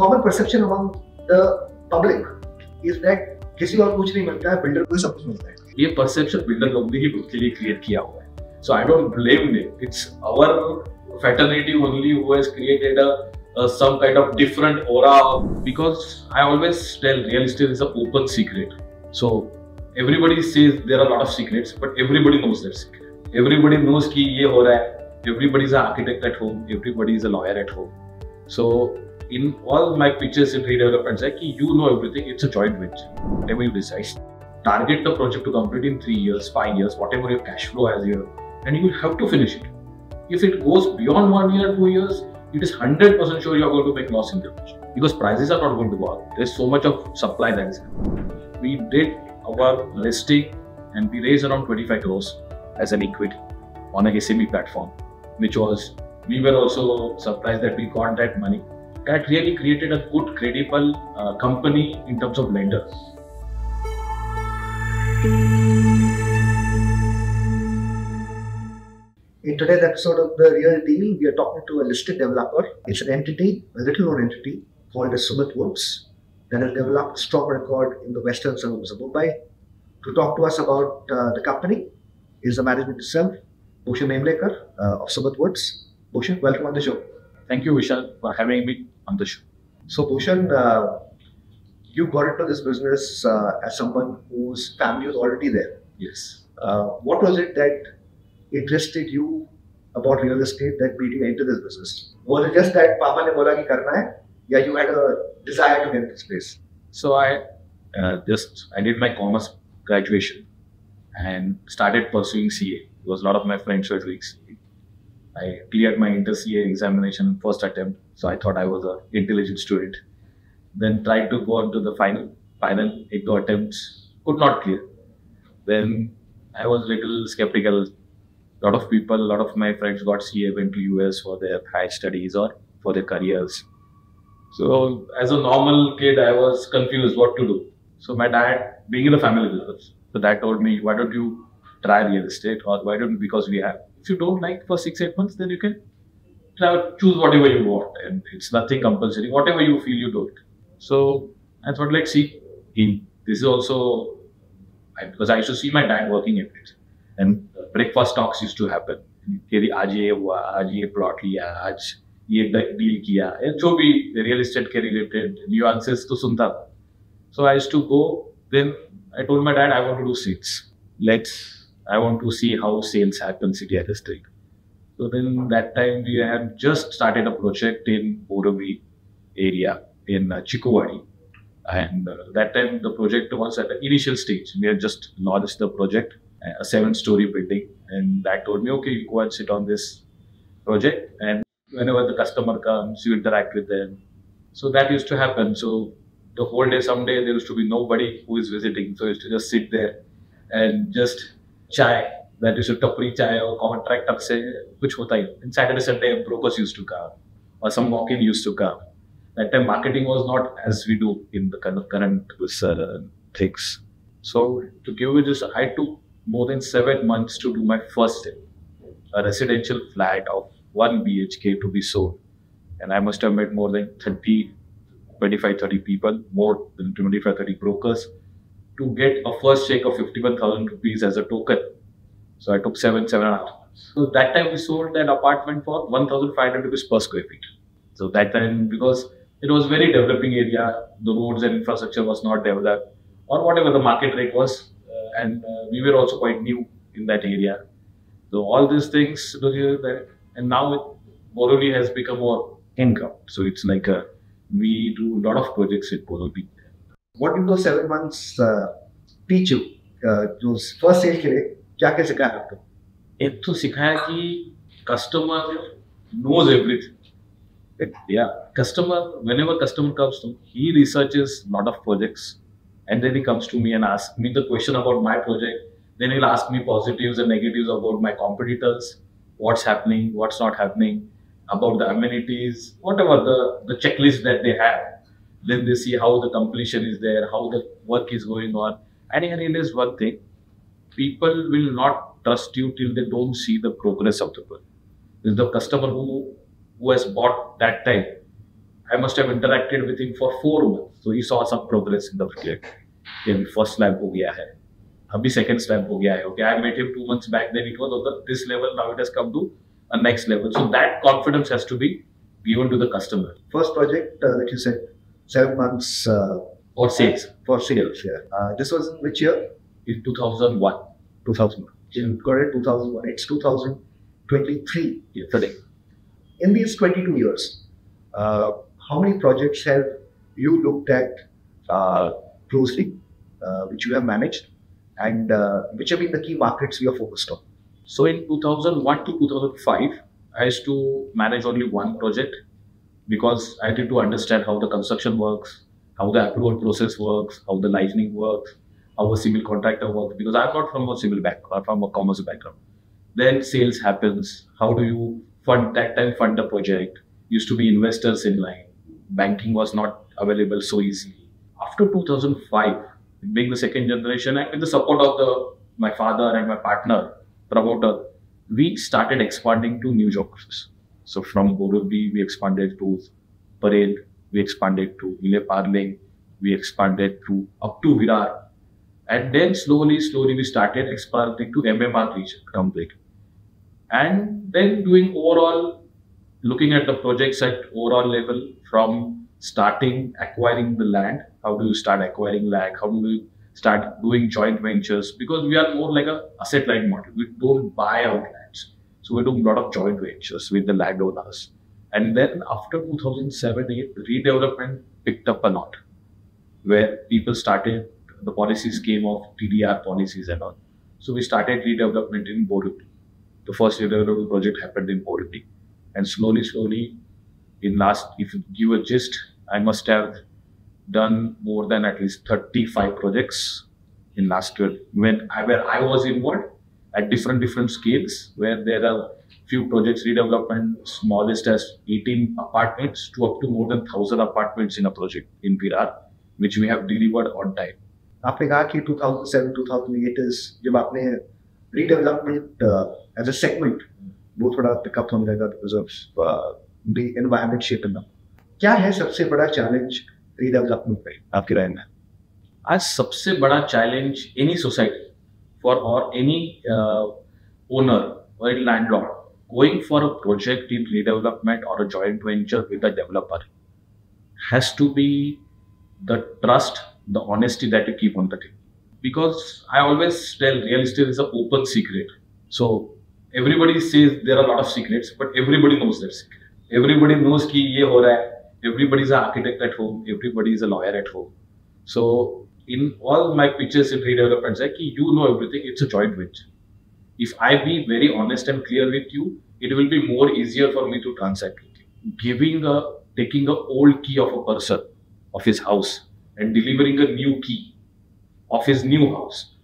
common perception among the public is that किसी और कुछ नहीं मिलता है, बिल्डर को सब कुछ मिलता है। ये परसेप्शन बिल्डर लोग ने ही उसके लिए क्लियर किया हुआ है। So I don't blame them. It's our fraternity only who has created some kind of different aura, because I always tell real estate is an open secret. So everybody says there are a lot of secrets, but everybody knows that secret. Everybody knows कि ये हो रहा है. Everybody is an architect at home. Everybody is a lawyer at home. So in all my pitches in redevelopments, like you know everything. It's a joint venture. Whatever you decide, target the project to complete in 3 years, 5 years, whatever your cash flow has here, and you will have to finish it. If it goes beyond 1 year, 2 years, it is 100% sure you are going to make loss in the future, because prices are not going to go up. There is so much of supply that is happening. We did our listing and we raised around 25 crores as an equity on a SEBI platform, which was, we were also surprised that we got that money. That really created a good, credible company in terms of lenders. In today's episode of The Real Deal, we are talking to a listed developer. It's an entity, a little known entity called as Sumit Woods, that has developed a strong record in the western suburbs of Mumbai. To talk to us about the company is the management itself, Bhushan Nemlekar of Sumit Woods. Bhushan, welcome on the show. Thank you, Vishal, for having me on the show. So, Bhushan, you got into this business as someone whose family was already there. Yes. What was it that interested you about real estate that made you into this business? Was it just that Papa ne bola ki karna hai, ya you had a desire to get into space? So, I did my commerce graduation and started pursuing CA, because a lot of my friends were doing CA. I cleared my inter-CA examination first attempt, so I thought I was an intelligent student. Then tried to go into the final 8 attempts, could not clear. Then I was a little skeptical. A lot of people, a lot of my friends got CA, went to US for their higher studies or for their careers. So as a normal kid, I was confused what to do. So my dad, being in the family business, so dad told me, why don't you try real estate, or why don't, because we have, if you don't like for 6-8 months, then you can try, choose whatever you want, and it's nothing compulsory. Whatever you feel, you do it. So I thought, let's see. This is also because I used to see my dad working at it, and breakfast talks used to happen. Kiri aaj ye hua, aaj ye plot liya, aaj ye deal kiya, and jo bhi the real estate ke related nuances to sunta. So I used to go. Then I told my dad I want to do sales. I want to see how sales happens in the district. So then that time we had just started a project in Borivali area in Chikuwadi, and that time the project was at the initial stage. We had just launched the project, a 7-story building, and that told me, okay, you go and sit on this project, and whenever the customer comes, you interact with them. So that used to happen. So the whole day, someday there used to be nobody who is visiting, so I used to just sit there and just chai, that is a tapri chai or contractor se kuch hota hi. And Saturday, Sunday, brokers used to come, or some walk-in used to come. That time marketing was not as we do in the current things. So to give you this, I took more than 7 months to do my first step. A residential flat of 1 BHK to be sold. And I must have met more than 25-30 people, more than 25-30 brokers, to get a first check of 51,000 rupees as a token. So I took 7.5 months. So that time we sold that apartment for 1,500 rupees per square feet. So that time, because it was very developing area, the roads and infrastructure was not developed, or whatever the market rate was, and we were also quite new in that area. So all these things, and now Borivali has become more income. So it's like we do a lot of projects at Borivali. What did those 7 months teach you? Those first sale ke liye kya kya sikhaya aapko? Ek to sikhaya ki customer knows everything. Yeah, customer, whenever customer comes to me, he researches lot of projects, and then he comes to me and asks me the question about my project. Then he'll ask me positives and negatives about my competitors, what's happening, what's not happening, about the amenities, whatever the checklist that they have. Then they see how the completion is there, how the work is going on. And I realize one thing, people will not trust you till they don't see the progress of the work. This is the customer who has bought that time I must have interacted with him for 4 months. So he saw some progress in the cricket. Okay, first slab ho gaya hai. Abhi second slab ho gaya hai. Okay, I met him 2 months back. Then it was on this level. Now it has come to a next level. So that confidence has to be given to the customer. First project that you said, 7 months. For sales. For sales, yeah. This was in which year? In 2001. 2001. You got it 2001. It's 2023 yes. Today. In these 22 years, how many projects have you looked at closely, which you have managed, and which have been the key markets you are focused on? So in 2001 to 2005, I used to manage only one project because I did to understand how the construction works, how the approval process works, how the licensing works, how a civil contractor works, because I'm not from a civil background, I'm from a commerce background. Then sales happens. How do you fund that time? Fund the project. Used to be investors in line. Banking was not available so easily. After 2005, being the second generation, and with the support of my father and my partner, Prabhuta, we started expanding to new geographies. So from Borivali, we expanded to Parel, we expanded to Milay Parling, we expanded to up to Virar. And then slowly, we started expanding to MMR region complete. And then doing overall, looking at the projects at overall level from starting acquiring the land. How do you start acquiring land? How do you start doing joint ventures? Because we are more like an asset-light model. We don't buy out lands. So we're doing a lot of joint ventures with the landowners. And then after 2007-8, redevelopment picked up a lot, where people started, the policies came of TDR policies and all. So we started redevelopment in Borivali. The first redevelopment project happened in Borivali. And slowly, in last, if you give a gist, I must have done more than at least 35 projects in last year, where I was involved at different scales, where there are few projects redevelopment, smallest as 18 apartments to up to more than 1,000 apartments in a project in Virar, which we have delivered on time. आपने कहा कि 2007-2008 is जब आपने redevelopment as a segment वो थोड़ा pickup होने लगा because of the environment shape in them. क्या है सबसे बड़ा challenge redevelopment पे आपकी राय में? आज सबसे बड़ा challenge any society for or any owner or any landlord going for a project in redevelopment or a joint venture with a developer has to be the trust, the honesty that you keep on the table. Because I always tell real estate is an open secret. So everybody says there are a lot of secrets, but everybody knows their secret. Everybody knows that this is happening. Everybody is an architect at home. Everybody is a lawyer at home. So in all my pitches in redevelopment, you know everything. It's a joint venture. If I be very honest and clear with you, it will be more easier for me to transact with you. Taking an old key of a person, of his house, and delivering a new key of his new house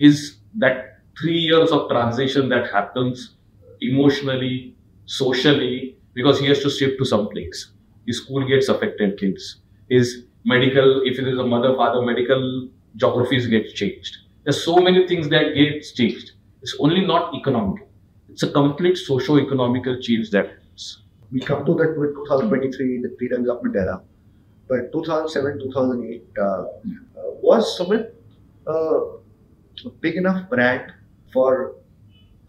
is that 3 years of transition that happens emotionally, socially, because he has to shift to some place. His school gets affected, kids. His medical, if it is a mother, father, medical geographies get changed. There's so many things that gets changed. It's only not economic. It's a complete socio-economical change that happens. We come to that with 2023, the pre-development era. But 2007-2008 was Sumit a big enough brand for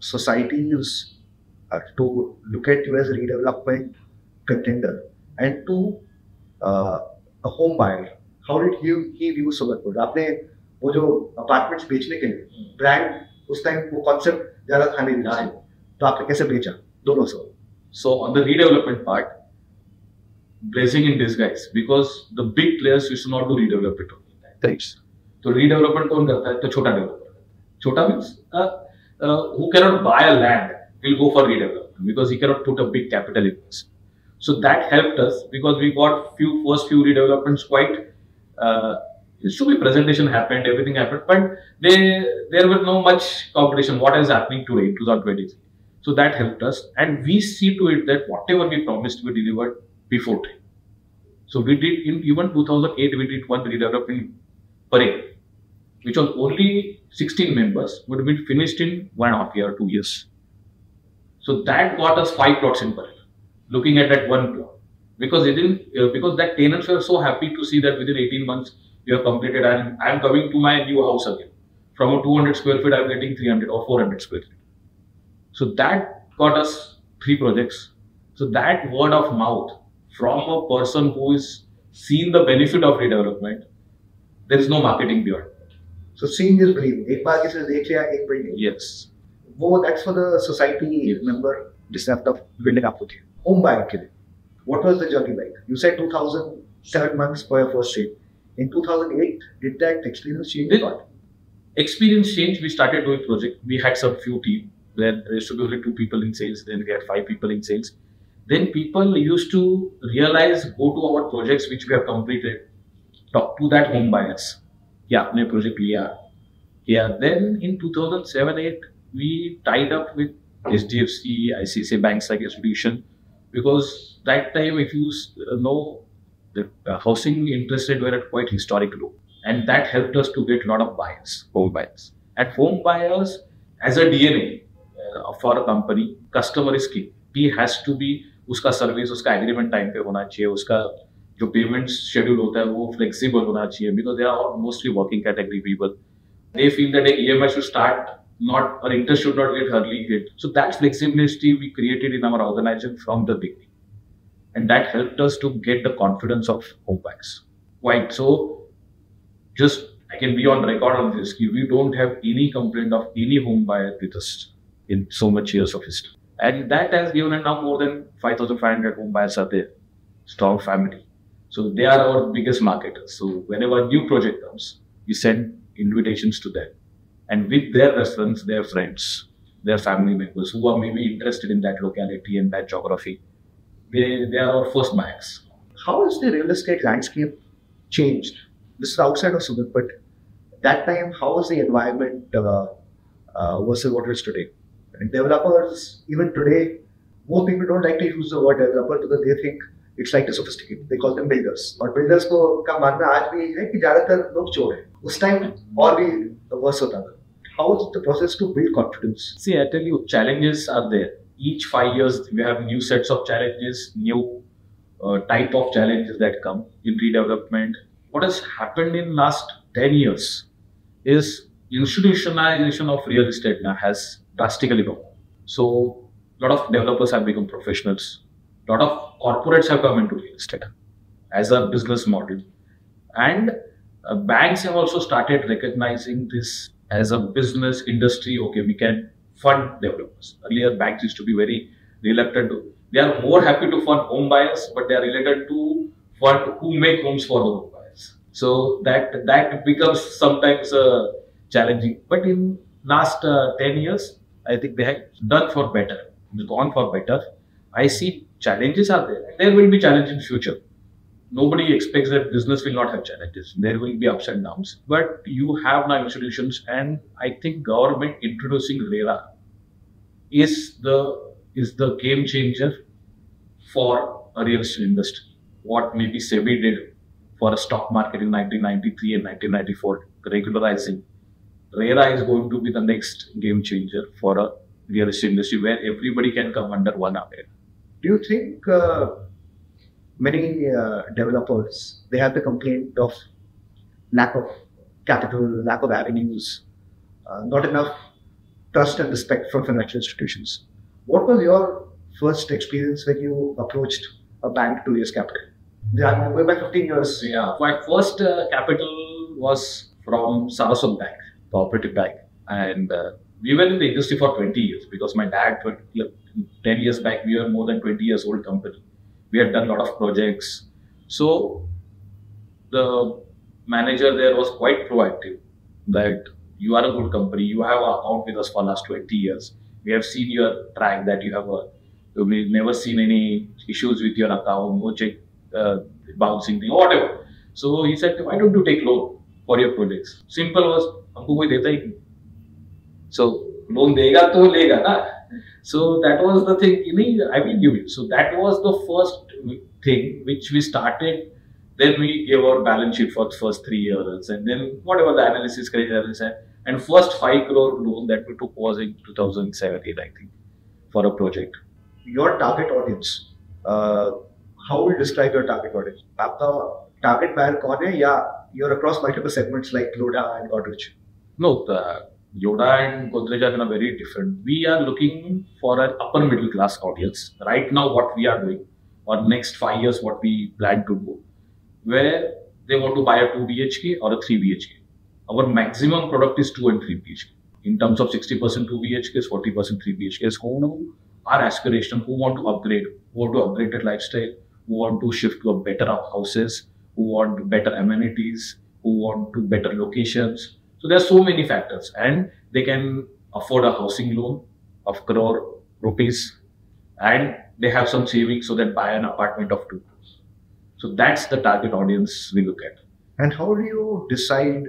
societies to look at you as a redevelopment contender and to a home buyer. How did he view Sumit Woods? आपने वो जो apartments बेचने के लिए brand उस time वो concept ज़्यादा था नहीं था, तो आपने कैसे बेचा दोनों से? So on the redevelopment part, blessing in disguise, because the big players used to not do redevelopment. Thanks. So redevelopment who does it? So छोटा developer. Chota means who cannot buy a land will go for redevelopment because he cannot put a big capital investment. So that helped us because we got first few redevelopments quite. Presentation happened, everything happened, but there was no much competition. What is happening today, 2023? So that helped us, and we see to it that whatever we promised we delivered before time. So we did in even 2008 we did one redevelopment in Parel, which was only 16 members, but we finished in 1.5 year, 2 years. So that got us 5 plots in Parel. Looking at that one plot, because that tenants were so happy to see that within 18 months you have completed, and I am coming to my new house again. From a 200 square feet, I am getting 300 or 400 square feet. So that got us 3 projects. So that word of mouth from a person who is seen the benefit of redevelopment, there is no marketing beyond. So seeing is believing. Ek baar kisi dekh liya, ek believe. Yes. Wo, that's for the society member. Just after building up with you. Home buying ke liye. What was the journey like? You said 2007 months for your first trade. In 2008, did that experience change a lot? Experience changed. We started doing project. We had some few team. Then there used to be only 2 people in sales. Then we had 5 people in sales. Then people used to realize, go to our projects which we have completed. Talk to that home buyers. Yeah, apne project liya. Yeah. Then in 2007-8, we tied up with HDFC, ICICI banks like institution, because that time, if you know, the housing interest rate were at quite historic low, and that helped us to get a lot of buyers, home buyers. And home buyers, as a DNA for a company, customer is key. He has to be, uska service, uska agreement time pe hona chahiye, uska jo payment schedule hota hai, wo flexible hona chahiye, because they are mostly working category people. They feel that an EMI should start not, or interest should not get early hit. So that flexibility we created in our organization from the beginning, and that helped us to get the confidence of home buyers. Quite so, just I can be on record on this. We don't have any complaint of any home buyer with us in so much years of history, and that has given, and now more than 5,500 home buyers are there, strong family. So they are our biggest marketers. So whenever a new project comes, we send invitations to them. And with their reference, their friends, their family members who are maybe interested in that locality and that geography, they are our first buyers. How has the real estate landscape changed? This is outside of Subodh, but that time, how was the environment versus what it is today? And developers, even today, most people don't like to use the word developer because they think it's like the sophisticated. They call them builders. And builders ka manna aaj bhi hai ki zyadatar log chor hai. Us time aur bhi worse hota tha. How is the process to build confidence? See, I tell you, challenges are there. Each 5 years, we have new sets of challenges, new type of challenges that come in redevelopment. What has happened in last 10 years is institutionalization of real estate now has drastically gone. So, a lot of developers have become professionals. A lot of corporates have come into real estate as a business model. And banks have also started recognizing this as a business industry. Okay, we can fund developers. Earlier, banks used to be very reluctant to, they are more happy to fund home buyers, but they are reluctant to fund who make homes for home buyers. So that becomes sometimes challenging. But in last 10 years, I think they have done for better, gone for better. I see challenges are there. There will be challenges in future. Nobody expects that business will not have challenges. There will be ups and downs. But you have now institutions, and I think government introducing RERA is the game changer for a real estate industry. What maybe SEBI did for a stock market in 1993 and 1994, regularizing. RERA is going to be the next game changer for a real estate industry where everybody can come under one umbrella. Do you think many developers, they have the complaint of lack of capital, lack of avenues, not enough trust and respect from financial institutions? What was your first experience when you approached a bank to raise capital? Yeah, way back 15 years. Yeah, my first capital was from Saraswat Bank, cooperative bank, and we were in the industry for 20 years because my dad, 10 years back, we were more than 20 years old company. We had done a lot of projects. So the manager there was quite proactive that you are a good company. You have an account with us for the last 20 years. We have seen your track that you have we've never seen any issues with your account, no check bouncing thing, or whatever. So he said, why don't you take loan for your projects? Simple was, humko koi deta hi nahi. So loan dega to lega na. So that was the thing, I will give you. So that was the first thing which we started. Then we gave our balance sheet for the first 3 years, and then whatever the analysis, credit analysis, and first 5 crore loan that we took was in 2017, I think, for a project. Your target audience, how will you describe your target audience? Target buyer कौन है? या you're across multiple segments like Yoda and Godrej? No, Yoda and Godrej are in a very different. We are looking for an upper middle class audience. Right now, what we are doing, or next 5 years, what we plan to do, where they want to buy a 2 BHK or a 3 BHK. Our maximum product is 2 and 3 BHK. In terms of 60% 2 BHKs, 40% 3 BHKs, who are aspirational, who want to upgrade, who want to upgrade their lifestyle, who want to shift to a better houses, who want better amenities, who want to better locations. So there are so many factors, and they can afford a housing loan of ₹1 crore and they have some savings so that buy an apartment of ₹2 crore. So that's the target audience we look at. And how do you decide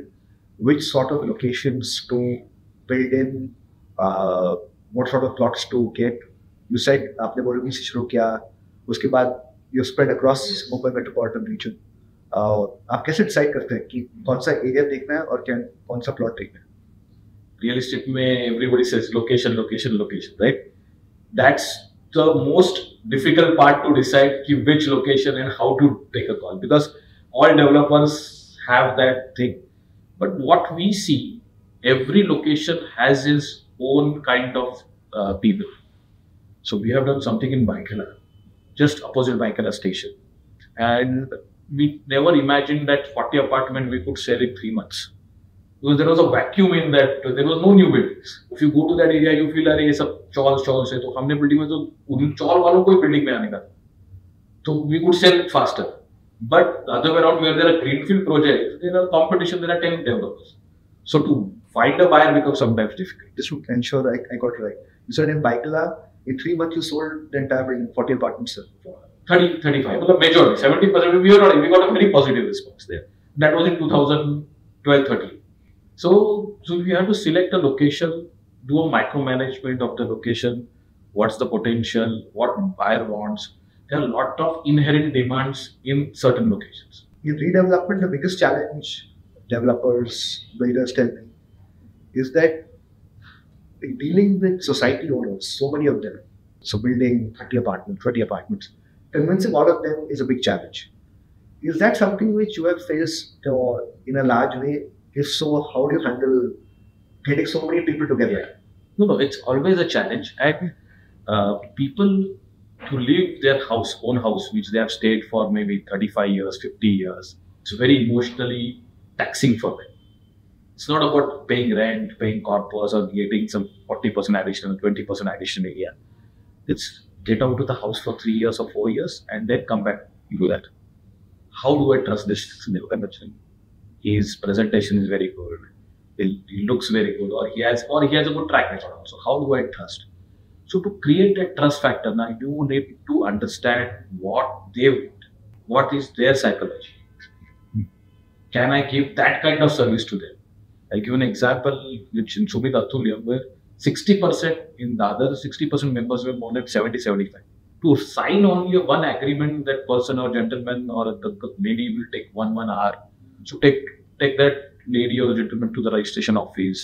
which sort of locations to build in, what sort of plots to get? You said aapne Borivali se shuru kiya, uske baad you spread across Mumbai metropolitan region. आप कैसे decide करते हैं कि कौन सा area देखना है और कौन सा plot देखना है? Real estate में everybody says location, location, location, right? That's the most difficult part to decide ki which location and how to take a call, because all developers have that thing. But what we see, every location has its own kind of people. So we have done something in Baikala, just opposite Baikala station, and we never imagined that 40 apartments we could sell in 3 months, because there was a vacuum in that. There was no new buildings. If you go to that area, you feel arey sab chawl se. So हमने building में तो उन chawl वालों को ही building में आने का. So we could sell it faster. But the other way around, where there are greenfield projects, there are competition. There are 10 developers. So to find a buyer becomes sometimes difficult. Just to ensure that I got it right, you said in Baikala, in 3 months you sold the entire building, 40 apartments, sir. 35, well, the majority, 70%, we got a very positive response there. That was in 2012-13. So we have to select a location, do a micromanagement of the location, what's the potential, what buyer wants. There are a lot of inherent demands in certain locations. In redevelopment, the biggest challenge developers, builders tell me, is that dealing with society owners, so many of them, so building 30 apartments, 20 apartments, convincing all of them is a big challenge. Is that something which you have faced in a large way? If so, how do you handle getting so many people together? Yeah. No, it's always a challenge. And people to leave their house, own house, which they have stayed for maybe 35 years, 50 years, it's very emotionally taxing for them. It's not about paying rent, paying corpus, or getting some 40% additional, 20% additional a year. It's get out of the house for 3 years or 4 years and then come back to do that. How do I trust this? His presentation is very good. He looks very good, or he has a good track record also. How do I trust? So to create that trust factor, now you need to understand what is their psychology. Can I give that kind of service to them? I'll give an example, which in Sumit Athuliyam, where 60% in the other 60% members were more than 70-75. To sign only one agreement, that person or gentleman or the lady will take one hour. So take that lady or gentleman to the registration office,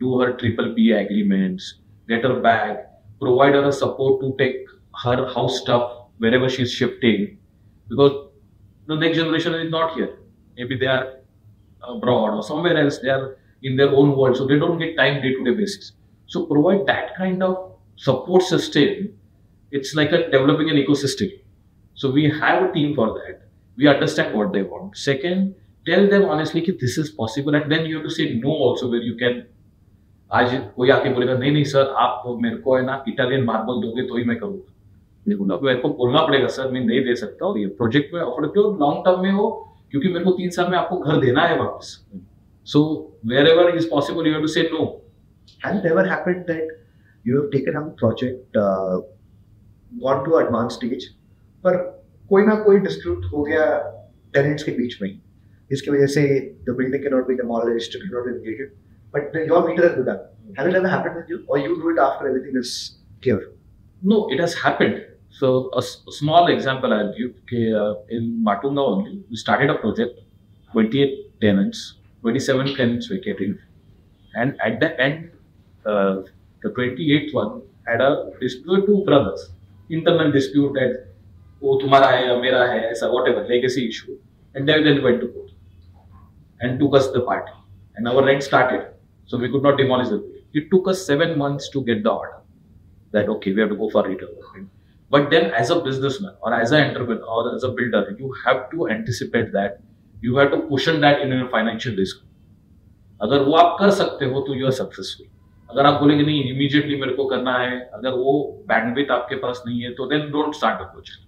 do her PPP agreements, get her bag, provide her a support to take her house stuff wherever she's shifting, because the next generation is not here. Maybe they are abroad or somewhere else, they are in their own world, so they don't get time day-to-day basis. So provide that kind of support system. It's like developing an ecosystem. So we have a team for that. We understand what they want. Second, tell them honestly that this is possible, and then you have to say no also, where you can. Aaj koi aake bolega, nahi nahi sir, aap mere ko hai na Italian marble doge to hi main karunga. Mere ko bolna padega sir, main nahi de sakta, aur ye project mein offer karo, long term mein ho, kyunki mere ko 3 saal mein aapko ghar dena hai wapas. So wherever it is possible, you have to say no. Has it ever happened that you have taken a project, gone to advanced stage, but koi na koi dispute ho gaya tenants ke beech mein, iske wajah se the building cannot be demolished, it cannot be vacated, but your meter has been done. Has it ever happened with you, or you do it after everything is clear? No, it has happened. So a small example I'll give. In Matunga only, we started a project, 28 tenants, 27 tenants vacated, and at the end, the 28th one had a dispute with 2 brothers, internal dispute, that वो तुम्हारा है या मेरा है ऐसा whatever legacy issue, and then went to court and took us the party and our rent started, so we could not demolish the building. It took us 7 months to get the order that okay, we have to go for redevelopment. But then as a businessman or as an entrepreneur or as a builder, you have to anticipate that, you have to cushion that in your financial risk. अगर वो आप कर सकते हो तो you are successful. अगर आप बोलेंगे नहीं इमीडिएटली मेरे को करना है, अगर वो बैंडविड्थ आपके पास नहीं है तो then don't start a project.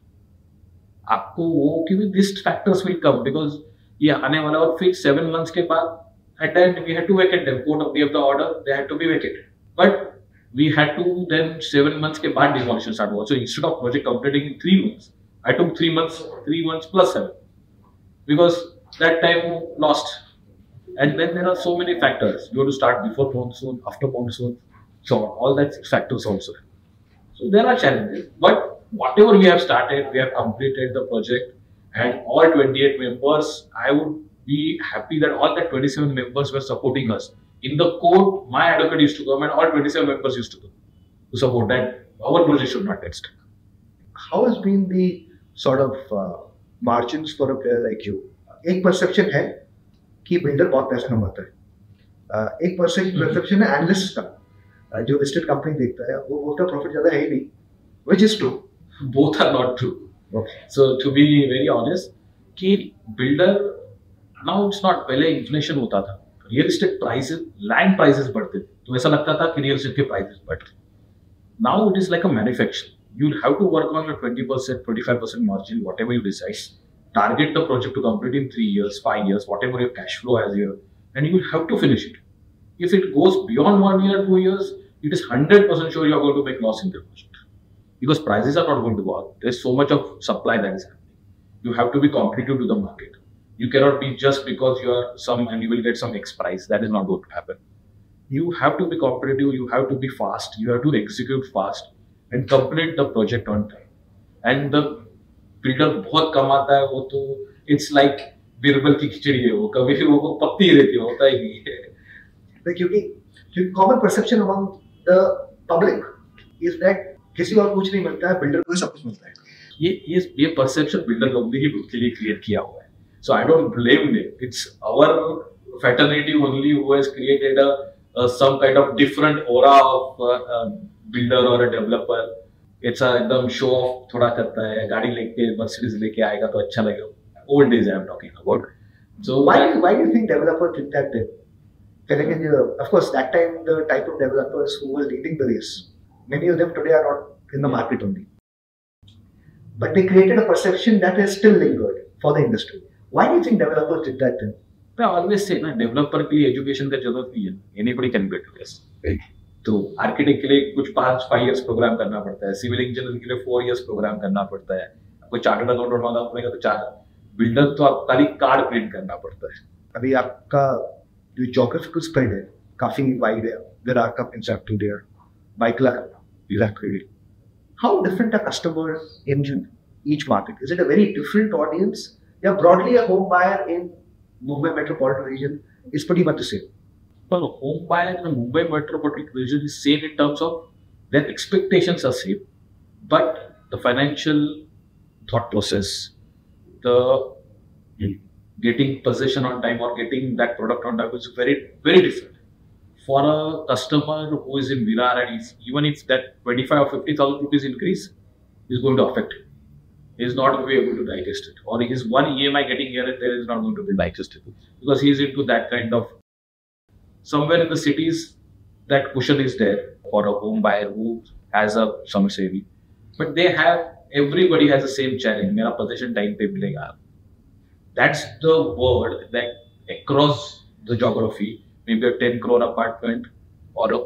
आपको वो कि this factors will come because ये आने वाला, और फिर 7 मंथ्स के बाद at that we had to vacate them. Court of the order they had to be vacated, but we had to then 7 months के बाद डिमोलिशन स्टार्ट हुआ. So instead of project completing in 3 months I took 3 months plus 7 because that time lost. And then there are so many factors. You have to start before monsoon, after monsoon, so on. All that factors also. So there are challenges. But whatever we have started, we have completed the project, and all 28 members. I would be happy that all the 27 members were supporting us. In the court, my advocate used to come, and all 27 members used to come to support that our project should not get stuck. How has been the sort of margins for a player like you? Ek perception hai कि builder बहुत पैसा कमाता है. एक perception है analyst का, जो listed company देखता है वो बोलता है प्रॉफिट ज्यादा है ही नहीं, which is true. Both are not true. So to be very honest कि बिल्डर नाउ इट्स नॉट, पहले इन्फ्लेशन होता था, real estate prices, land prices बढ़ते थे तो ऐसा लगता था कि रियल एस्टेट के प्राइसेस बढ़ते. Now it is like a manufacture, you have to work on 20% 25% margin, whatever you decide. Target the project to complete in 3 years, 5 years, whatever your cash flow has here, and you will have to finish it. If it goes beyond 1 year, 2 years, it is 100% sure you are going to make loss in the project because prices are not going to go up. There is so much of supply that is happening. You have to be competitive to the market. You cannot be just because you are some and you will get some X price. That is not going to happen. You have to be competitive. You have to be fast. You have to execute fast and complete the project on time. And the builder बहुत कम आता है वो तो it's like Birbal की खिचड़ी है, वो कभी फिर वो पकती ही रहती है, होता ही नहीं है. क्योंकि common perception among the public is that किसी और कुछ नहीं मिलता है, बिल्डर को सब कुछ मिलता है. ये परसेप्शन बिल्डर लोग ने ही खुद के लिए क्रिएट किया हुआ है. So I don't blame them, it's our fraternity only who has created a some kind of different aura of builder और अ डेवलपर. इट्स एकदम शो ऑफ थोड़ा करता है, गाड़ी लेके मर्सिडीज लेके आएगा तो अच्छा लगेगा. Old days I am talking about. So why do you think developer think that way? Because of course that time the type of developers who were leading the race, many of them today are not in the market only, but they created a perception that has still lingered for the industry. Why do you think developers did that then? I always say ना, developer के लिए education का जरूरत नहीं है. Anybody can be a developer. तो architect के लिए कुछ 5 years प्रोग्राम करना पड़ता है, सिविल इंजीनियर के लिए 4 years प्रोग्राम करना पड़ता है, कोई चार्टर्ड अकाउंटेंट वाला बनेगा तो चार्ट. बिल्डर तो आप खाली कार्ड प्रिंट करना पड़ता है. अभी आपका जो जोग्राफिकल स्प्रेड है काफी वाइड है. विरार का concept today, Byculla electric, how different a customer in each market? Is it a very different audience या broadly a home buyer in Mumbai metropolitan region is pretty much the same? But home buyer in the Mumbai metropolitan region is same in terms of their expectations are same, but the financial thought process, the getting possession on time or getting that product on time is very different. For a customer who is in Virar, and even if that 25 or 50,000 rupees increase is going to affect him, he is not going to be able to digest it, or his one EMI getting here and there is not going to be digestible because he is into that kind of. Somewhere in the cities, that cushion is there for a home buyer who has a some saving, but they have, everybody has the same challenge. Mera possession time pe milega. That's the word that across the geography, maybe a 10 crore apartment or a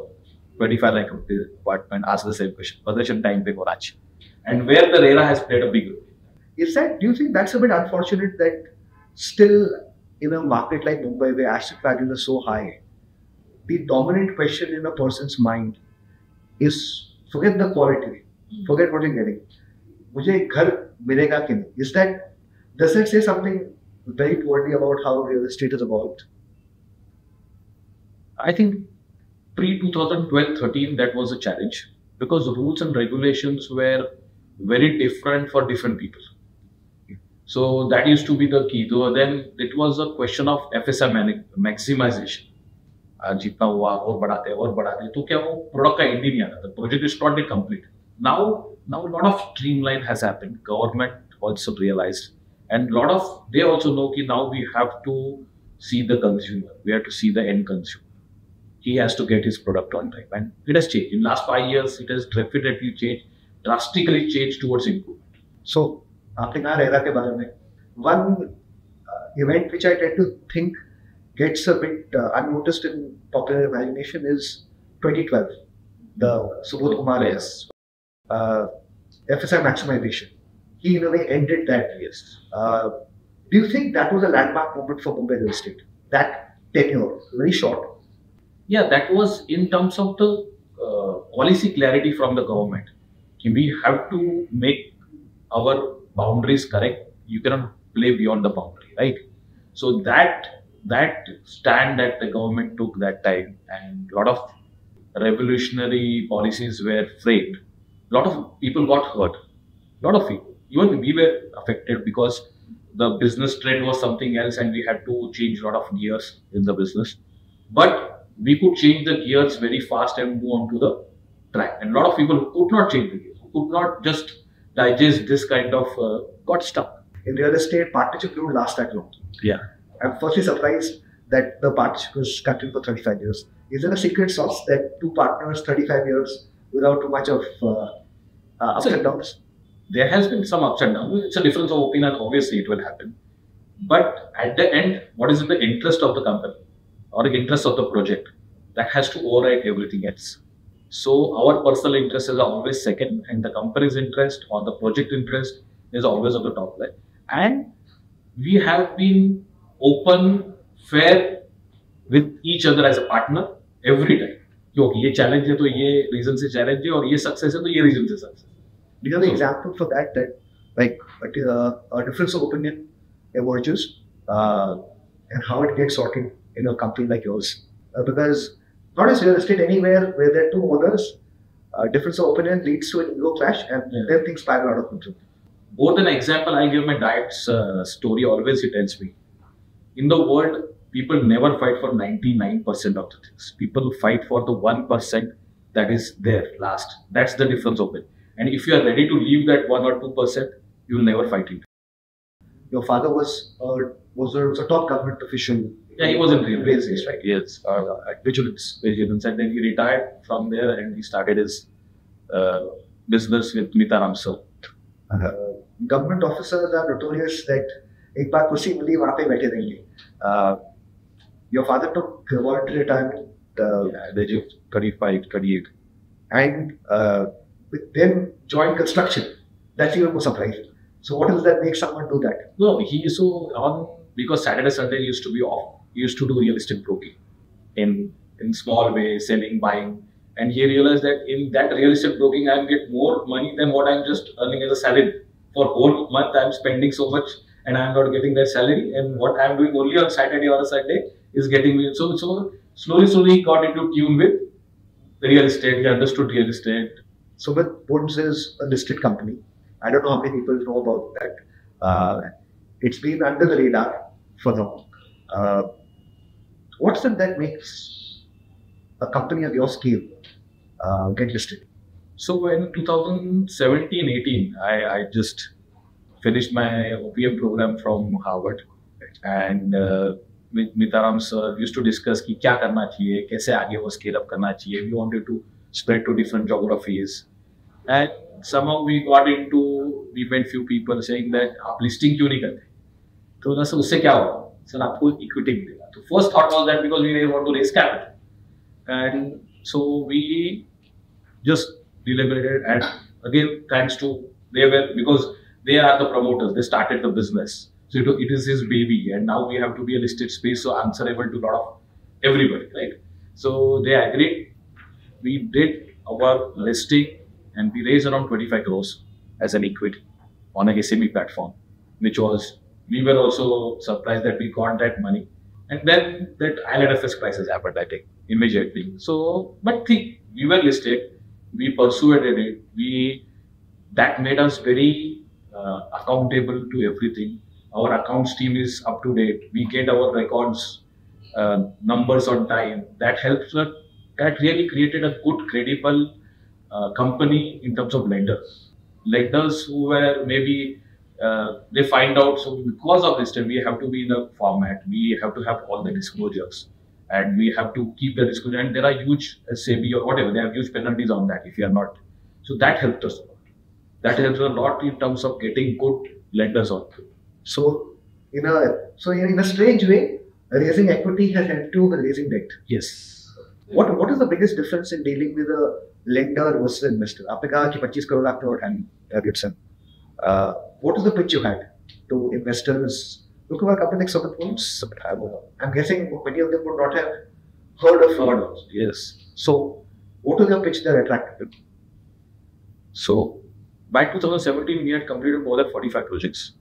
25 lakh rupees apartment asks the same question, possession time pe kora chahiye, and where the RERA has played a big role. Is that? Do you think that's a bit unfortunate that still in a market like Mumbai where asset values are so high, the dominant question in a person's mind is forget the quality, forget what you're getting. मुझे घर मिलेगा कि नहीं? Is that, does it say something very poorly about how real estate has evolved? I think pre 2012-13 that was a challenge because rules and regulations were very different for different people. So that used to be the key. Though then it was a question of FSI maximization. Jitna hua aur badhate to kya wo product ka end hi nahi aata tha. The project is not complete. Now a lot of streamline has happened. Government also realized, and lot of they also know ki now we have to see the consumer. We have to see the end consumer. He has to get his product on time, and it has changed. In last 5 years, it has definitely changed, drastically changed towards improvement. So, one event which I tend to think gets a bit unnoticed in popular imagination is 2012, the Subodh Kumar, yes, FSI maximization. He in a way ended that. Yes. Do you think that was a landmark moment for Mumbai real estate? That tenure, very short. Yeah, that was in terms of the policy clarity from the government. We have to make our boundaries correct. You cannot play beyond the boundary, right? So that stand that the government took that time, and a lot of revolutionary policies were framed. A lot of people got hurt. A lot of people, even we were affected, because the business trend was something else, and we had to change a lot of gears in the business. But we could change the gears very fast and move on to the track. And a lot of people who could not change the gears, who could not just digest this kind of got stuck. In real estate, partnership don't last that long. Yeah. I'm firstly surprised that the partnership was continued for 35 years. Is there a secret sauce that two partners, 35 years, without too much of ups and downs? There has been some ups and downs. It's a difference of opinion. Obviously, it will happen. But at the end, what is in the interest of the company or the interest of the project? That has to override everything else. So our personal interests are always second, and the company's interest or the project interest is always on the top line. And we have been open, fair with each other as a partner every time. Okay, ye challenge hai to ye reason se challenge hai, aur ye success hai to ye reason se success. Do you have an example for that? That like a difference of opinion emerges and how it gets sorted in a company like yours, because not as real estate anywhere where there are two owners, difference of opinion leads to an ego clash, and then things spiral out of control. More than an example, I give my dad's story. Always he tells me, in the world, people never fight for 99% of the things. People fight for the 1% that is there last. That's the difference of it. And if you are ready to leave that 1 or 2%, you will never fight it. Your father was a top government official. Yeah, he was in railway, right? Yes, at Vigilance, and then he retired from there, and he started his business with Mitharam sir. Government officers are notorious that ek baar kursi mili wahan pe baithe rahenge. Your father took voluntary retirement at the age of 35, 38, and then joined construction. That's even more surprising. So what does that make someone do that? No, he is so on, because Saturday, Sunday used to be off. He used to do real estate broking in small way, selling, buying. And he realized that in that real estate broking, I get more money than what I'm just earning as a salary. For whole month, I'm spending so much and I'm not getting that salary. And what I'm doing only on Saturday or a Sunday is getting me. So slowly he got into tune with the real estate. He understood real estate. Sumit Woods is a listed company. I don't know how many people know about that. It's been under the radar for long. What's it that makes a company of your scale get listed? So in 2017-18, I just finished my OPM program from Harvard, and with Mitharam sir, we used to discuss ki kya karna chahiye, kaise aage wo scale up karna chahiye. We wanted to spread to different geographies, and somehow we met few people saying that aap listing kyun nahi karte? So that's usse kya hoga? Sir, aapko equity milega. So first thought was that because we didn't want to raise capital, and so we just deliberated. And again, thanks to because they are the promoters. They started the business, so it is his baby. And now we have to be a listed space, so answerable to a lot of everybody, right? So they agreed. We did our listing, and we raised around 25 crores as an equity on a SEBI platform, which was. We were also surprised that we got that money. And then that IL&FS crisis happened, I think, immediately. So, but think, we were listed, we persuaded it, we that made us very accountable to everything. Our accounts team is up to date. We get our records, numbers on time. That helps us. That really created a good, credible company in terms of lenders. Lenders who were maybe they find out, so because of this time, we have to be in a format, we have to have all the disclosures and we have to keep the disclosure, and there are huge SEBI or whatever, they have huge penalties on that if you are not. So that helped us a lot. That helped a lot in terms of getting good lenders on. So in a strange way, raising equity has helped to raising debt. Yes. What is the biggest difference in dealing with a lender versus an investor? You said that 25 crore you had target set. What is the pitch you had to investors? Look at our company, I'm guessing many of them would not have heard of it. Yes. So, what was your pitch that attracted them? So, by 2017, we had completed more than 45 projects.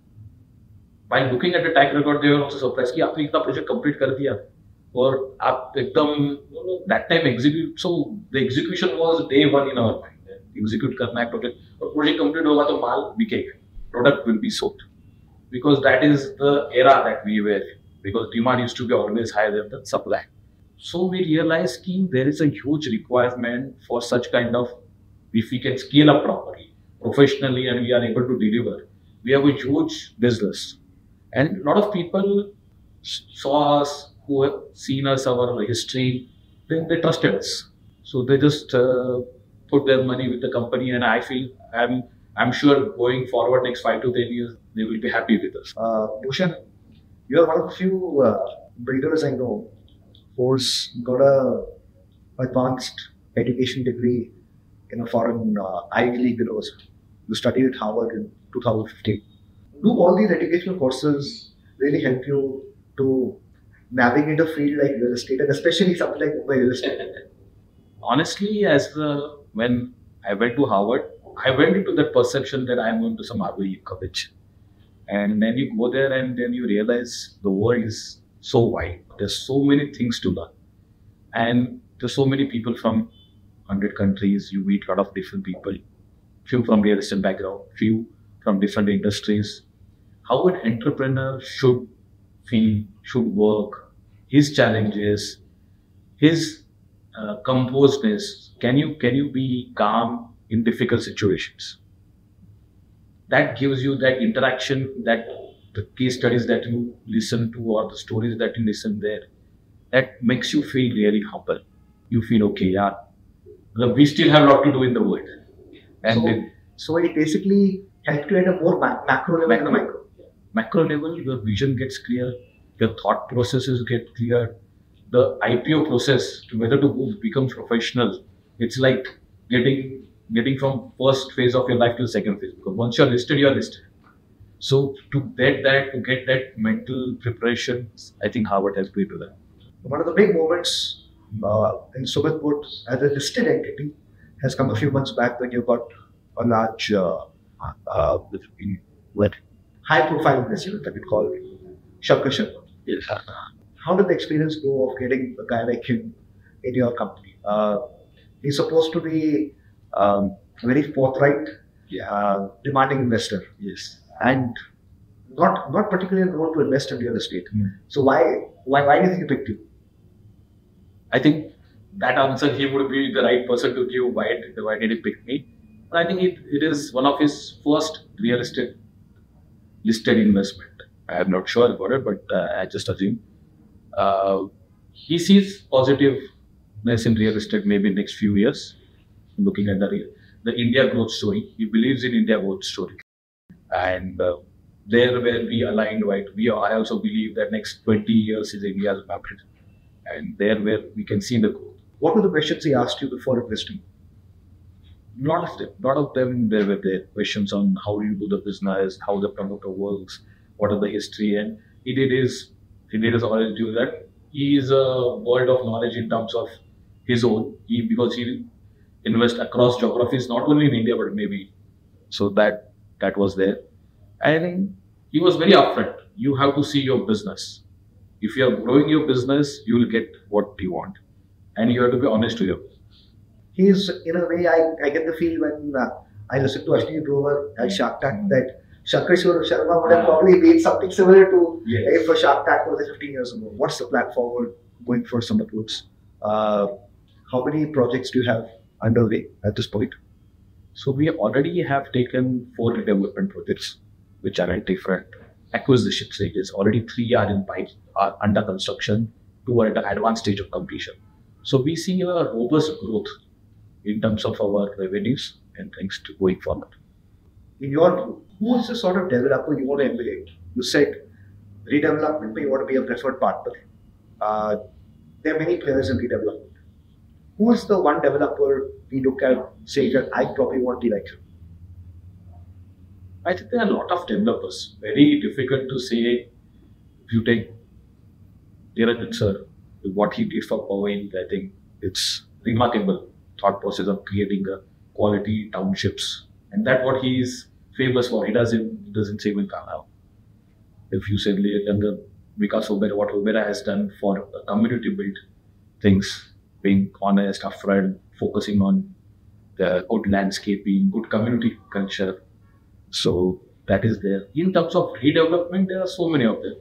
By looking at the track record, they were also surprised that you have completed so many projects. Or that time execute, so the execution was day one in our mind. Execute karna hai project. If project complete hoga to maal bikega. Product will be sold. Because that is the era that we were in. Because demand used to be always higher than supply. So we realized that there is a huge requirement for such kind of, if we can scale up properly, professionally, and we are able to deliver, we have a huge business. And a lot of people saw us, who have seen us, our history, then they trusted us. So they just put their money with the company, and I feel, I'm sure going forward next 5 to 10 years, they will be happy with us. Bhushan, you are one of the few breeders I know who's got a advanced education degree in a foreign Ivy League. You studied at Harvard in 2015. Do all these educational courses really help you to navigate a field like real estate, and especially something like Mumbai real estate? Honestly, when I went to Harvard, I went into that perception that I am going to some Ivy college. And then you go there and then you realize the world is so wide. There's so many things to learn. And there's so many people from 100 countries. You meet a lot of different people. Few from real estate background, few from different industries. How an entrepreneur should feel, should work, his challenges, his composedness. Can you be calm in difficult situations? That gives you that interaction, that the case studies that you listen to or the stories that you listen there, that makes you feel really humble. You feel, okay, yeah, we still have a lot to do in the world. And so it basically helps you at a more macro level and the micro. Macro level, your vision gets clear, your thought processes get clear, the IPO process, whether to move, becomes professional. It's like getting from first phase of your life to the second phase, because once you're listed, you're listed. So to get that mental preparation, I think Harvard helped me to that. One of the big moments in Sumit Woods as a listed entity has come a few months back when you got a large high profile investment that we call Shankar Shurushama. Yes. How did the experience go of getting a guy like him in your company? He's supposed to be very forthright, demanding investor. Yes. And not particularly known to invest in real estate. Mm. So why did he pick you? I think that answer he would be the right person to give. Why did he pick me? But I think it is one of his first real estate listed investment. I am not sure about it, but I just assume. He sees positiveness in real estate maybe next few years, looking at the India growth story. He believes in India growth story. And there where we aligned, right? I also believe that next 20 years is India's market. And there where we can see the growth. What were the questions he asked you before investing? A lot of them, there were their questions on how you do the business, how the promoter works, what are the history, and he did his always do that. He is a world of knowledge in terms of his own, because he invests across geographies, not only in India, but maybe. So that was there. And he was very upfront. You have to see your business. If you are growing your business, you will get what you want. And you have to be honest to your business. He's, in a way, I get the feel when I listened to Ashni Brewer at Shark Tank that Shankar Shurushama would have probably made something similar to if a Shark Tank was 15 years ago. What's the plan forward going for Sumit Woods? How many projects do you have underway at this point? So we already have taken 4 development projects, which are at different acquisition stages. Already 3 are in pipe, are under construction, 2 are at the advanced stage of completion. So we see a robust growth in terms of our revenues and things to going forward. In your view, who is the sort of developer you want to emulate? You said redevelopment, but you want to be a preferred partner. There are many players in redevelopment. Who is the one developer we look at saying that I probably want to be like him? I think there are a lot of developers. Very difficult to say. If you take Mitharam sir, what he did for Parel, I think it's remarkable thought process of creating a quality townships, and that's what he is famous for. He doesn't save in Kanao. If you say younger Vikas Oberoi, what Oberoi has done for community built things, being honest, upfront, focusing on the good landscaping, good community culture. So that is there. In terms of redevelopment, there are so many of them.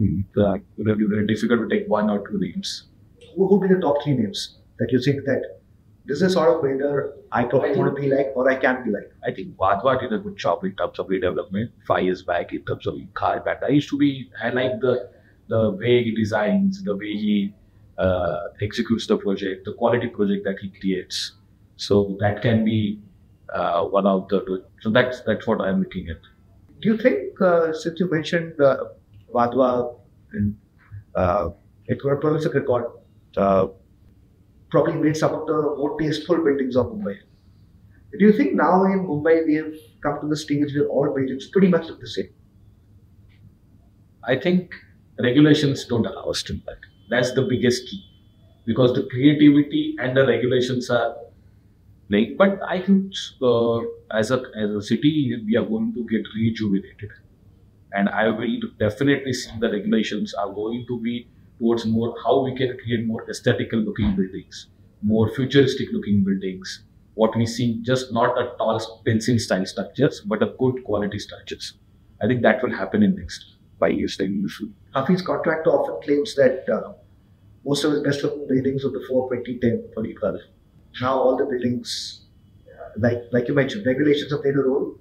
It would be very difficult to take 1 or 2 names. Who would be the top 3 names that you think that this is sort of builder I probably want to be like or I can be like? I think Vadwa did a good job in terms of redevelopment 5 years back in terms of car back. I like the way he designs, the way he executes the project, the quality project that he creates. So that can be one of the, so that's what I'm looking at. Do you think, since you mentioned Vadwa, it would probably probably made some of the more tasteful buildings of Mumbai. Do you think now in Mumbai we have come to the stage where all buildings pretty much look the same? I think regulations don't allow us to do that. That's the biggest key, because the creativity and the regulations are playing. But I think as a city, we are going to get rejuvenated. And I will definitely see the regulations are going to be towards more how we can create more aesthetical looking buildings, more futuristic looking buildings, what we see just not a tall pencil style structures, but a good quality structures. I think that will happen in next 5 years time. Hafi's contractor often claims that most of his best looking buildings were before 2010, 2012. Now all the buildings, like you mentioned, regulations have played a role.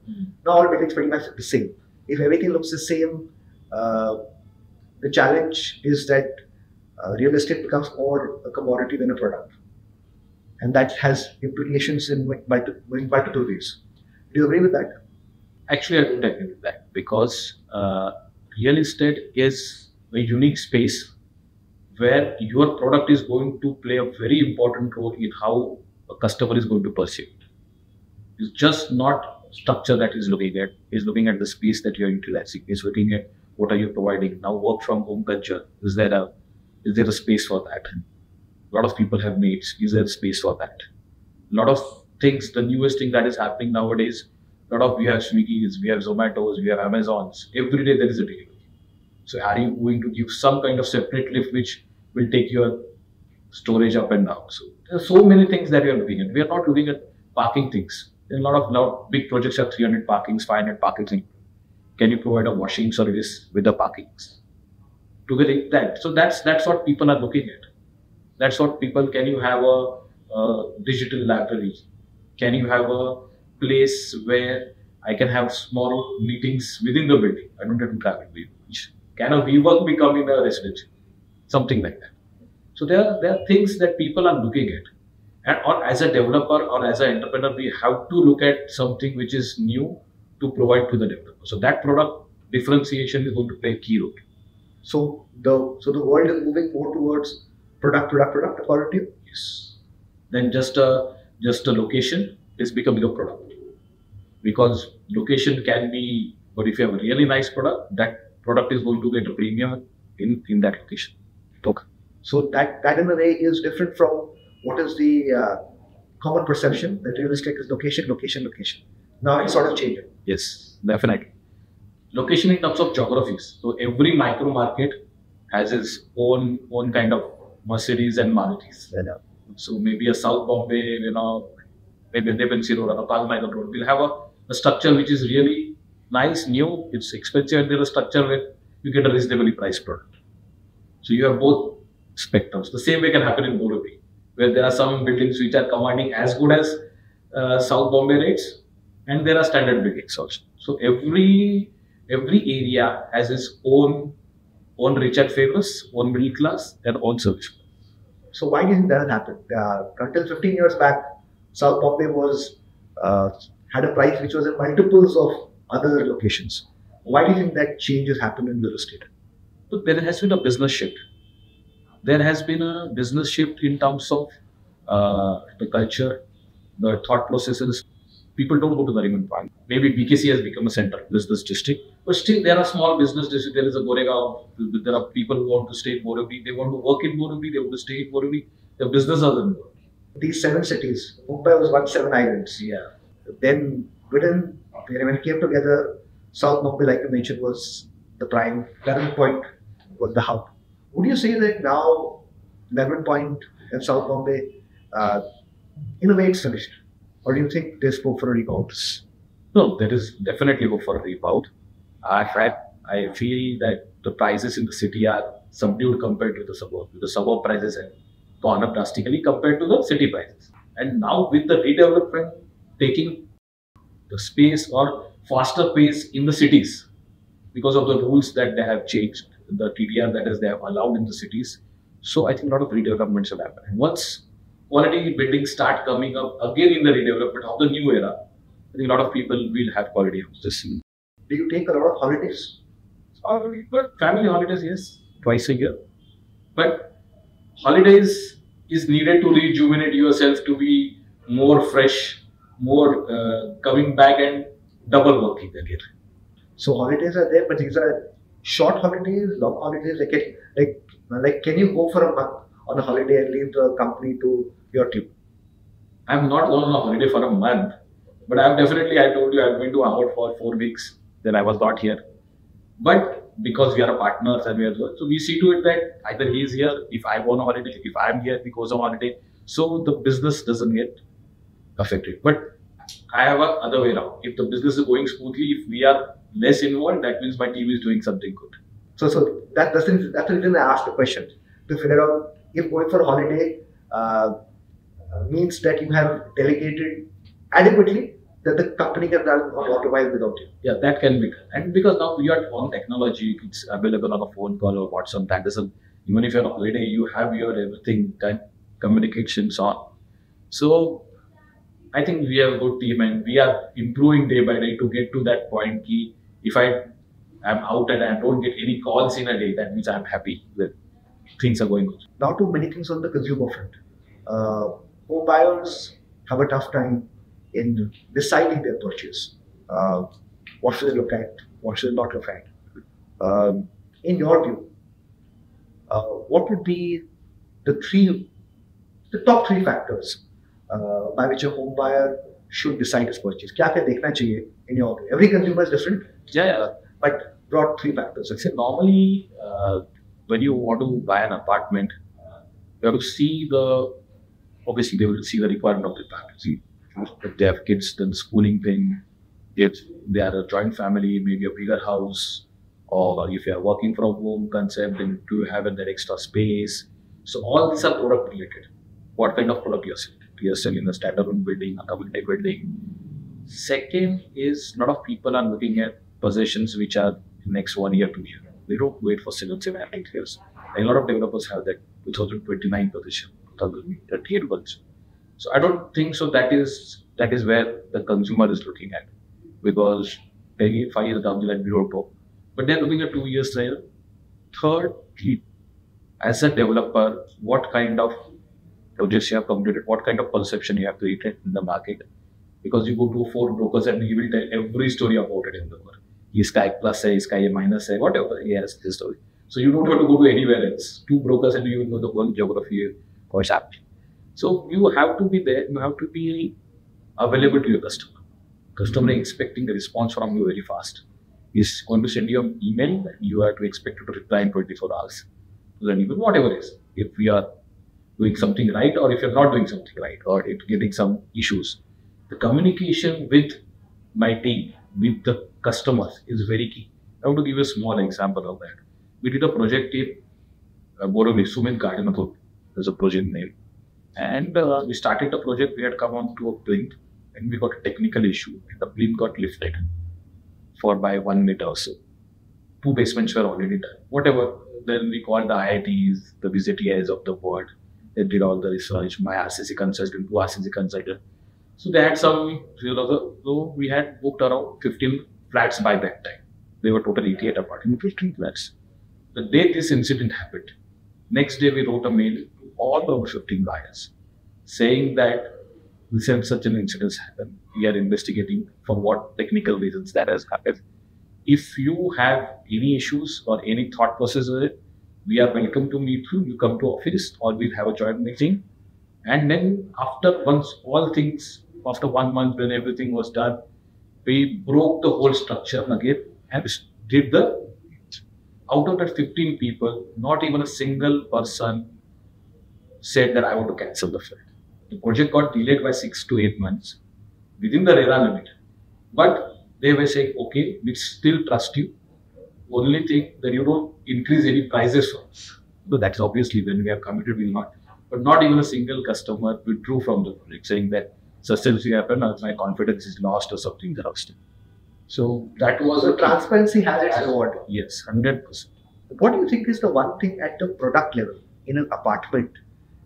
Now all buildings pretty much look the same. If everything looks the same, the challenge is that real estate becomes more a commodity than a product. And that has implications in multiple ways. Do you agree with that? Actually, I don't agree with that, because real estate is a unique space where your product is going to play a very important role in how a customer is going to perceive it. It's just not structure that is looking at, is looking at the space that you're utilizing, is looking at what are you providing. Now work from home culture, is there a space for that? A lot of people have maids, is there a space for that? A lot of things, the newest thing that is happening nowadays, we have Swiggy's, we have Zomato's, we have Amazon's, every day there is a delivery. So are you going to give some kind of separate lift which will take your storage up and down? So there are so many things that we are looking at. We are not looking at parking things. There are a lot of big projects are 300 parkings, 500 parkings. Can you provide a washing service with the parkings? Together that. So that's what people are looking at. That's what people, can you have a digital library? Can you have a place where I can have small meetings within the building? I don't have to travel very much. Can a WeWork become in a residence? Something like that. So there are things that people are looking at. And or as a developer or as an entrepreneur, we have to look at something which is new to provide to the developer. So that product differentiation is going to play a key role. So the world is moving more towards product, according to you? Yes. Then just a location is becoming a product, because location can be. But if you have a really nice product, that product is going to get a premium in that location. Okay. So that in a way is different from what is the common perception that real estate is location. Now it's sort of changing. Yes, definitely. Location in terms of geographies. So every micro market has its own kind of Mercedes and Marutis. Yeah. So maybe a South Bombay, maybe a nib and zero or a Palmyra road. We'll have a structure which is really nice, new, it's expensive, and there's a structure where you get a reasonably priced product. So you have both spectrums. The same way can happen in Borivali, where there are some buildings which are commanding as good as South Bombay rates, and there are standard buildings also. So every area has its own rich and famous, own middle class, and own service. So why do you think that has happened? Until 15 years back, South Bombay was had a price which was in multiples of other locations. Why do you think that change has happened in real estate? So there has been a business shift. There has been a business shift in terms of the culture, the thought processes. People don't go to Nariman Park. Maybe BKC has become a center, business district. But still, there are small business districts. There is a Goregaon. There are people who want to stay in Borivali. They want to work in Borivali. They want to stay in Borivali. Their business are in Borivali. These seven cities, Mumbai was 17 islands. Yeah. Then within, when it came together, South Mumbai, like you mentioned, was the prime. Nariman Point was the hub. Would you say that now Nariman Point and South Bombay, in a way, it's finished? Or do you think there's hope for a rebound? No, there is definitely hope for a rebound. I feel that the prices in the city are subdued compared to the suburbs. The suburb prices have gone up drastically compared to the city prices. And now with the redevelopment taking the space or faster pace in the cities because of the rules that they have changed, the TDR that is they have allowed in the cities. So I think a lot of redevelopments have happened. Once quality buildings start coming up again in the redevelopment of the new era, I think a lot of people will have quality houses. Do you take a lot of holidays? Family holidays, yes, twice a year. But holidays is needed to rejuvenate yourself, to be more fresh, more coming back and double working again. So holidays are there, but these are short holidays, long holidays. Like can you go for a month on a holiday and leave the company to your team? I'm not on a holiday for a month, but I'm definitely, I told you, I've been to Harvard for 4 weeks, then I was not here. But because we are partners and we are, so we see to it that either he is here, if I go on a holiday, if I'm here, he goes on holiday. So the business doesn't get affected. But I have a other way around. If the business is going smoothly, if we are less involved, that means my team is doing something good. So that's the reason I asked the question, to figure out if going for a holiday means that you have delegated adequately, that the company can run on autopilot without you. Yeah, that can be. And because now we are on technology, it's available on a phone call or WhatsApp. That doesn't, even if you're on holiday, you have your everything, time, communications on. So I think we have a good team and we are improving day by day to get to that point. Ki if I'm out and I don't get any calls in a day, that means I'm happy with things are going good. Now too many things on the consumer front. Home buyers have a tough time in deciding their purchase. What should they look at? What should they not look at? In your view, what would be the top three factors by which a home buyer should decide his purchase? Kya kya dekhna chahiye in your view? Every consumer is different. Yeah. But broad three factors. Except normally, when you want to buy an apartment, you have to see obviously they will see the requirement of the family. If they have kids, then the schooling thing. If they are a joint family, maybe a bigger house, or if you are working from home concept, then do you have that extra space? So all these are product related. What kind of product you are selling in a standalone building, a community building. Second is a lot of people are looking at possessions which are next 1 year, 2 years. They don't wait for 7 and 8 years. A lot of developers have that 2029 position, 2038 position. So I don't think so. That is where the consumer is looking at, because 5 years down the line we don't go, but they're looking at 2 years later. Third, as a developer, what kind of projects you have completed, what kind of perception you have created in the market, because you go to 4 brokers and he will tell every story about it in the world. Iska ek plus hai, iska ye minus hai, whatever. Yes, this story. So you don't have to go to anywhere else. 2 brokers and you will know the whole geography or something. So you have to be there. You have to be available to your customer. Customer is expecting the response from you very fast. He's going to send you an email. You have to expect to reply in 24 hours. So then even whatever it is, if we are doing something right or if you're not doing something right or if getting some issues. the communication with my team, with the customers is very key. I want to give a small example of that. We did a project in Borivali, Sumit Garden Athol, that's a project name. And we started the project, we had come on to a plinth and we got a technical issue and the plinth got lifted for by 1 meter or so. 2 basements were already done, whatever. Then we called the IITs, the VZTIs of the world. They did all the research, my RCC consultant, 2 RCC consultants. So they had some, so we had booked around 15 flats by that time. They were total 88 apartments, 15 flats. The day this incident happened, next day we wrote a mail to all the 15 buyers saying that we said such an incident happened. We are investigating for what technical reasons that has happened. If you have any issues or any thought process with it, we are welcome to meet you. You come to office or we'll have a joint meeting. And then after once all things, after 1 month when everything was done, we broke the whole structure again and did the, out of that 15 people, not even a single person said that I want to cancel the flat. The project got delayed by 6 to 8 months within the RERA limit. But they were saying, okay, we still trust you. Only thing that you don't increase any prices for us. So that's obviously when we are committed, we will not. But not even a single customer withdrew from the project saying that something happened or my confidence is lost or something. So that was so transparency has its reward. Yes, 100%. What do you think is the one thing at the product level in an apartment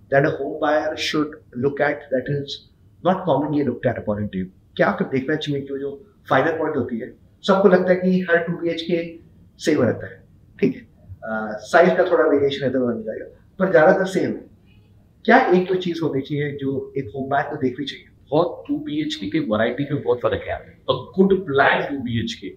that a home buyer should look at that is not commonly looked at upon in TV? What do you think? Final point होती है, सबको लगता है कि हर 2 BHK same रहता है, ठीक है, साइज का थोड़ा वेरिएशन रहता है बन जाएगा, पर ज़्यादातर सेम है। क्या एक कोई चीज़ होनी चाहिए जो एक होम बायर को देखनी चाहिए? बहुत 2 BHK के वैरायटी में बहुत फर्क है। A good plan 2 BHK,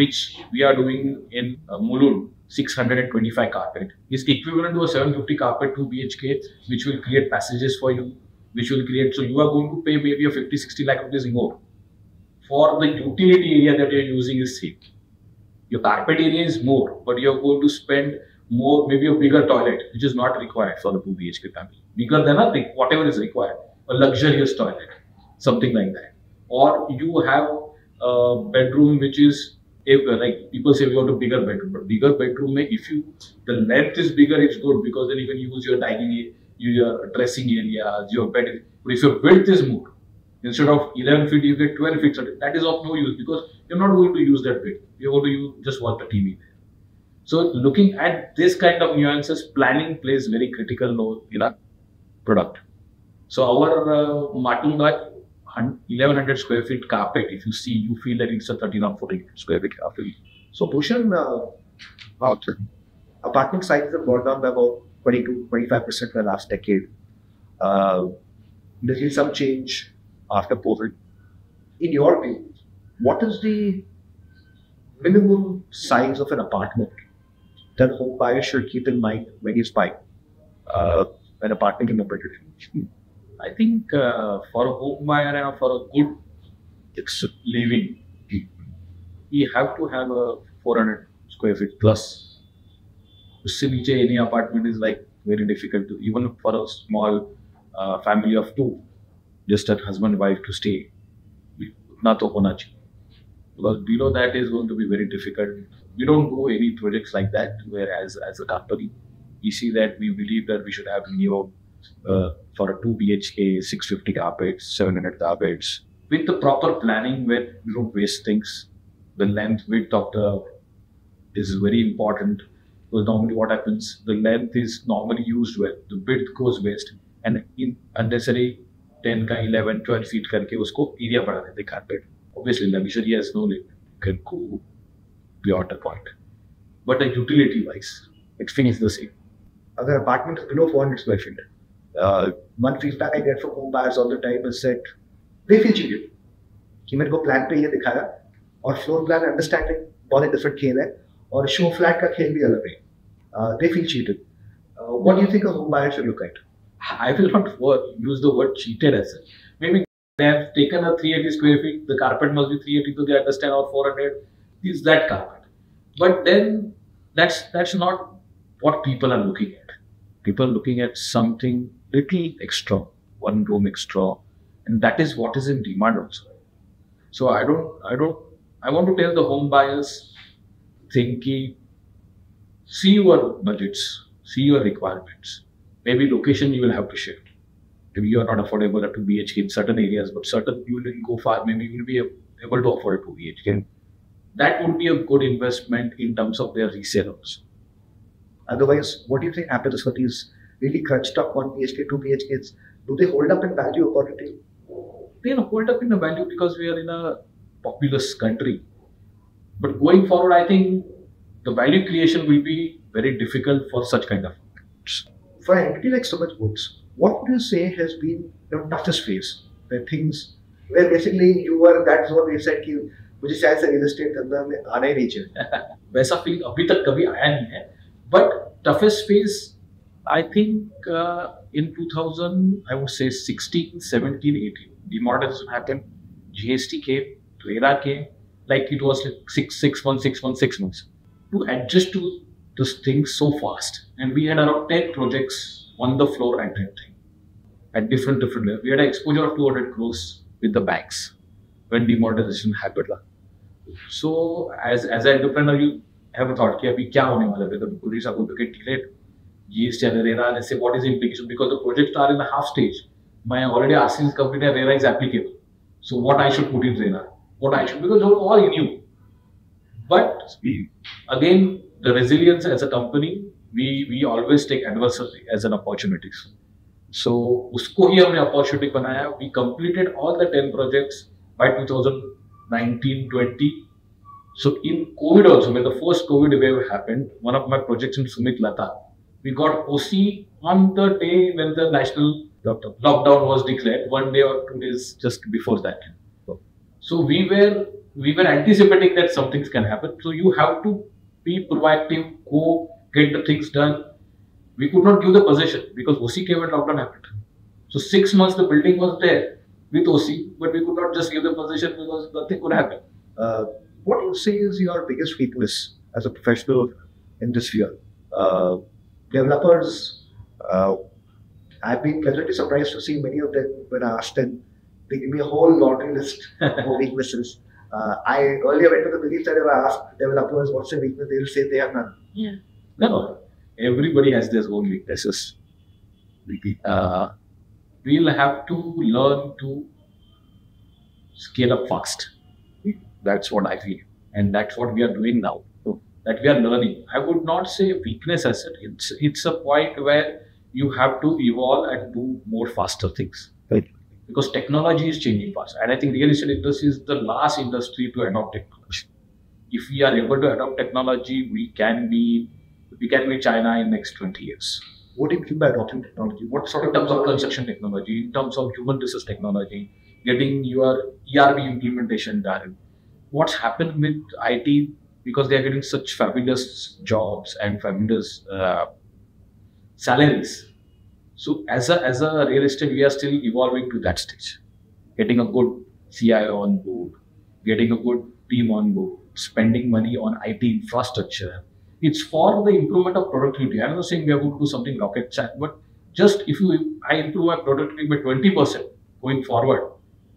which we are doing in Mulund, 625 carpet, is equivalent to a 750 carpet 2 BHK, which will create passages for you, which will create, so you are going to pay maybe a 50–60 lakh rupees more. For the utility area that you are using is same. Your carpet area is more, but you are going to spend more, maybe a bigger toilet, which is not required for the 2 BHK family. Bigger than a, whatever is required, a luxurious toilet, something like that. Or you have a bedroom which is, like people say we want a bigger bedroom, but bigger bedroom, if you, the length is bigger, it's good because then you can use your dining, your dressing area, your bed. But if your width is more, instead of 11 feet, you get 12 feet. That is of no use because you're not going to use that bit. You're going to use, just watch the TV there. So looking at this kind of nuances, planning plays very critical role in our product. So our Matunga 1100 square feet carpet, if you see, you feel that it's a 13 or 14 square feet carpet. So Bhushan, apartment sizes have gone down by about 22–25% in the last decade. There's been some change after COVID. In your view, what is the minimum size of an apartment that a home buyer should keep in mind when he's buying an apartment in a particular? I think for a home buyer and for a good living, you have to have a 400 square feet plus. Any apartment is like very difficult to, even for a small family of 2. Just that husband and wife to stay, because below that is going to be very difficult. We don't do any projects like that, whereas as a company, we see that we believe that we should have minimum for a 2 BHK, 650 carpets, 700 carpets. With the proper planning where you don't waste things, the length, width of the is very important. Because normally what happens, the length is normally used well, the width goes waste and in unnecessary 10 ka 11, 12 feet करके उसको area बढ़ा देते carpet. Obviously luxury has no limit. You can go beyond a point. But utility wise, it finishes the same. If an apartment is below 400 square feet, one feedback I get from home buyers all the time is that they feel cheated. कि मेरे को plan पे ये दिखाया और floor plan understanding बहुत different खेल है और show flat का खेल भी अलग है. They feel cheated. What do you think a home buyer should look at? I will not use the word cheated as such. Maybe they have taken a 380 square feet, the carpet must be 380, so they understand, or 400 is that carpet. But then that's not what people are looking at. People are looking at something little extra, 1 room extra, And that is what is in demand also. So I want to tell the home buyers, thinking, see your budgets, see your requirements. Maybe location you will have to shift. Maybe you are not affordable at 2BHK in certain areas, but certain you will go far. Maybe you will be able to afford 2BHK. That would be a good investment in terms of their resellers. Otherwise, what do you think happens for these really crunched up 1BHK, 2BHKs? Do they hold up in value according to you? They don't hold up in the value because we are in a populous country. But going forward, I think the value creation will be very difficult for such kind of markets. For an entity like Sumit Woods, what would you say has been the toughest phase? Where things, where basically you were, that's what we said, ki, mujhe shayad se real estate ke andar mein aana hi nahi chahiye. वैसा feel अभी तक कभी आया नहीं है. But toughest phase, I think in 2000, I would say 16, 17, 18, demonetization happened, GST came, RERA came, like it was like six months. To adjust to this thing so fast, and we had around 10 projects on the floor at that time, at different levels. We had an exposure of 200 crores with the banks when demonetization happened. So as an entrepreneur, you have a thought, whether the police are going to get delayed, GST and RERA, and say what is the implication, because the projects are in the half stage. My already RCC is complete and RERA is applicable. So what I should put in RERA, what I should, because all new. But again, the resilience as a company, we always take adversity as an opportunity. So usko hi humne opportunity banaya. We completed all the 10 projects by 2019-20. So in COVID also, when the first COVID wave happened, one of my projects in Sumit Lata, we got OC on the day when the national lockdown was declared, 1 day or 2 days just before that. So we were anticipating that some things can happen. So you have to be proactive, go get the things done. We could not give the possession because OC came and lockdown happened. So 6 months the building was there with OC, but we could not just give the possession because nothing could happen. What do you say is your biggest weakness as a professional in this field? Developers, I've been pleasantly surprised to see many of them when I asked them, they give me a whole laundry list of weaknesses. I earlier went to the belief that if I asked developers what's their weakness, they will say they have none. Yeah. No, everybody has their own weaknesses. We'll have to learn to scale up fast. That's what I feel. And that's what we are doing now. That we are learning. I would not say weakness as it. It's a point where you have to evolve and do more faster things. Right. Because technology is changing fast. And I think real estate industry is the last industry to adopt technology. If we are able to adopt technology, we can be China in next 20 years. What do you mean by adopting technology? What sort of terms of construction technology, in terms of human resource technology, getting your ERP implementation done. What's happened with IT? Because they are getting such fabulous jobs and fabulous salaries. So as a real estate, we are still evolving to that stage. Getting a good CIO on board, getting a good team on board, spending money on IT infrastructure. It's for the improvement of productivity. I'm not saying we are going to do something rocket science, but just if I improve my productivity by 20% going forward,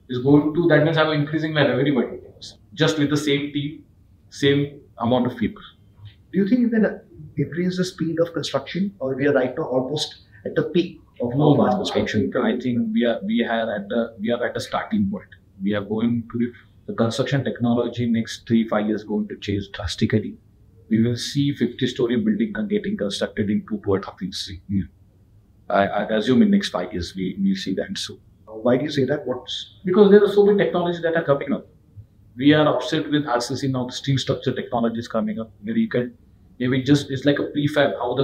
that means I'm increasing my revenue by 20%, just with the same team, same amount of people. Do you think you can increase the speed of construction, or we are right now almost at the peak of mass construction? I think we are at a starting point. We are going to the construction technology next 3-5 years going to change drastically. We will see 50-story building getting constructed in 2 to 3 years. I assume in next 5 years we see that. So why do you say that? Because there are so many technologies that are coming up. We are upset with RCC now. Steel structure technology is coming up where you can it's like a prefab. How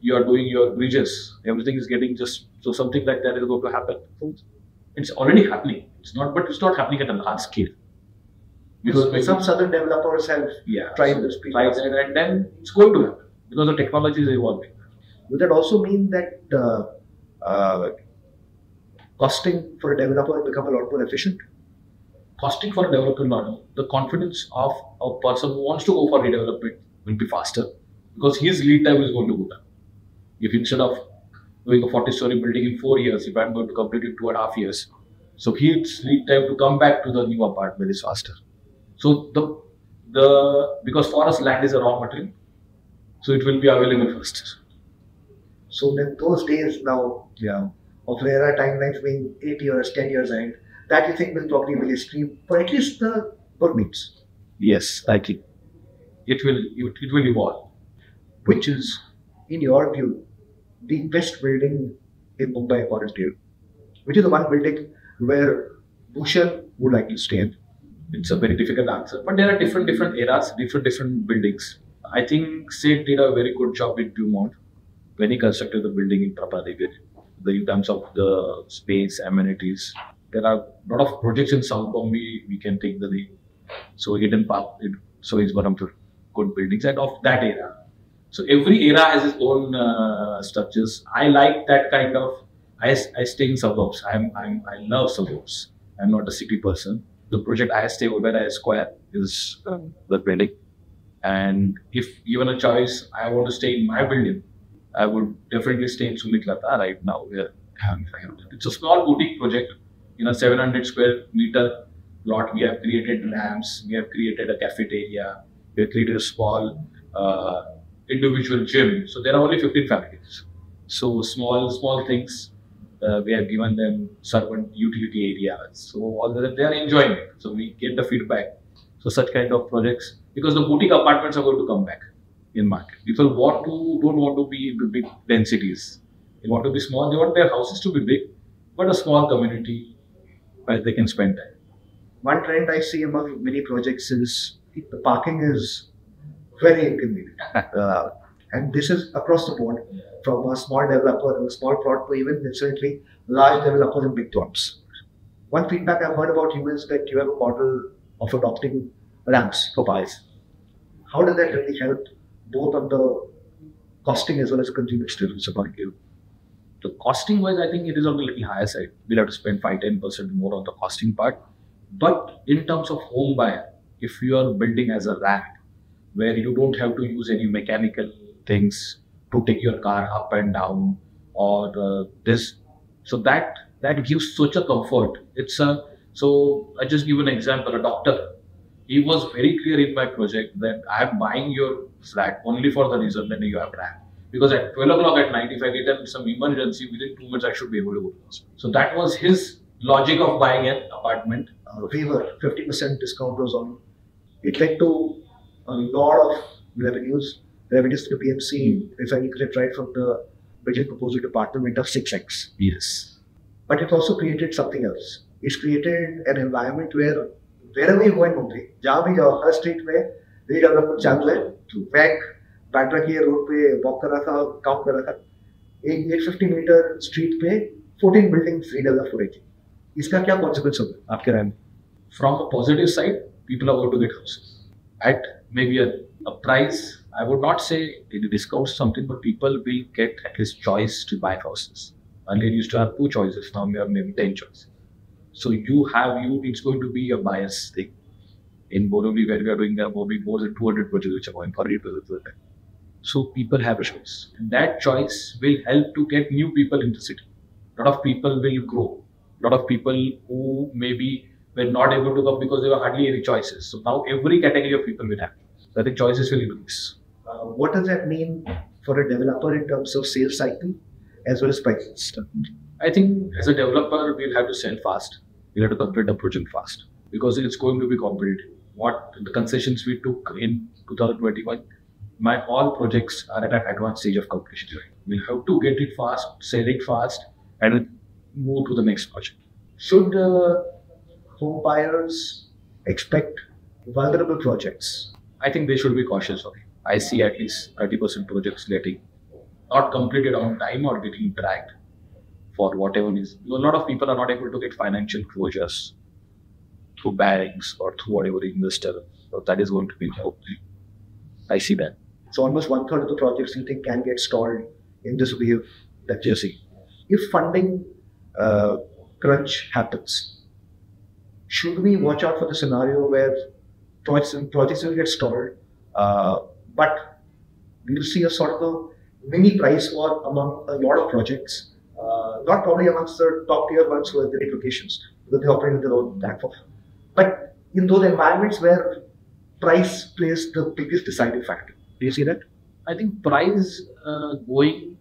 you are doing your bridges, everything is getting so something like that is going to happen. It's already happening. It's not happening at a large scale. Because some southern developers have tried this, and then it's going to happen because the technology is evolving. Would that also mean that costing for a developer will become a lot more efficient? Costing for a developer, not. The confidence of a person who wants to go for redevelopment will be faster because his lead time is going to go down. If instead of doing a 40-story building in 4 years, if I'm going to complete it in 2.5 years, So he'd need time to come back to the new apartment is faster. So because for us land is a raw material, so it will be available faster. So then those days now, yeah, of RERA timelines being 8 years, 10 years ahead, that you think will probably be extreme for at least the permits. Yes, I think it will evolve. Which is, in your view, the best building in Mumbai according to you? Which is the one building where Bhushan would like to stay in? It's a very difficult answer, but there are different eras, different buildings. I think Seth did a very good job in Dumont when he constructed the building in Prabhadevi, in terms of the space, amenities. There are a lot of projects in South Bombay, we can take the name. So Hidden Park, so is one of the good buildings and of that era. So every era has its own structures. I like that kind of, I stay in suburbs. I love suburbs. I'm not a city person. The project I stay over at Square is the building. And if given a choice, I want to stay in my building, I would definitely stay in Sumit Lata right now. Yeah. It's a small boutique project in a 700 square meter lot. We have created lamps, we have created a cafeteria, we have created a small individual gym. So there are only 15 families. So small things. We have given them servant utility areas. So all that, they are enjoying it. So we get the feedback. So such kind of projects, because the boutique apartments are going to come back in market. People don't want to be in big densities. They want to be small. They want their houses to be big, but a small community where they can spend time. One trend I see among many projects is the parking is very inconvenient. And this is across the board, from a small developer and a small plot to even incidentally large developers and big firms. One feedback I've heard about you is that you have a model of adopting ramps for buyers. How does that really help both on the costing as well as consumer experience upon you? The costing wise, I think it is on the little higher side. We'll have to spend 5-10% more on the costing part. But in terms of home buyer, if you are building as a ramp where you don't have to use any mechanical things to take your car up and down or this, so that gives such a comfort. So I just give an example. A doctor, he was very clear in my project that I am buying your flat only for the reason that you have ramp, because at 12 o'clock at night, if I get some emergency, within 2 minutes I should be able to go to the hospital. So that was his logic of buying an apartment. We were 50% discount was on. It led to a lot of revenues to the PMC, if I recollect right from the budget proposal department, went up 6x. Yes. But it also created something else. It's created an environment where wherever you go in Mumbai, Jami or her street where redevelopment channel hai, to bank, Bandra ki road pe walk kar raha tha, count kar raha tha. 850 meter street pe 14 buildings redeveloped ho rahi thi. Iska kya consequence hoga aapke raay mein? From a positive side, people are going to get houses at maybe a price. I would not say it discounts something, but people will get at least choice to buy houses. Earlier used to have 2 choices, now we have maybe 10 choices. So it's going to be a bias thing. In Borivali, where we are doing more than 200 projects which are going for redevelopment. So people have a choice. And that choice will help to get new people into the city. A lot of people will grow. A lot of people who maybe were not able to come because there were hardly any choices. So now every category of people will have. So I think choices will increase. What does that mean for a developer in terms of sales cycle as well as prices? I think as a developer, we'll have to sell fast. We'll have to complete the project fast because it's going to be competitive. What the concessions we took in 2021, all projects are at an advanced stage of completion. We'll have to get it fast, sell it fast, and then move to the next project. Should home buyers expect vulnerable projects? I think they should be cautious of it. I see at least 30% projects getting not completed on time or getting dragged for whatever reason. A lot of people are not able to get financial closures through banks or through whatever investor. So that is going to be hopefully. I see that. So almost 1/3 of the projects you think can get stalled in this wave that you see. If funding crunch happens, should we watch out for the scenario where projects will get stalled? But we'll see a sort of a mini price war among a lot of projects, not probably amongst the top tier ones who have great locations, because they operate with their own platform. But in those environments where price plays the biggest deciding factor. Do you see that? I think price going,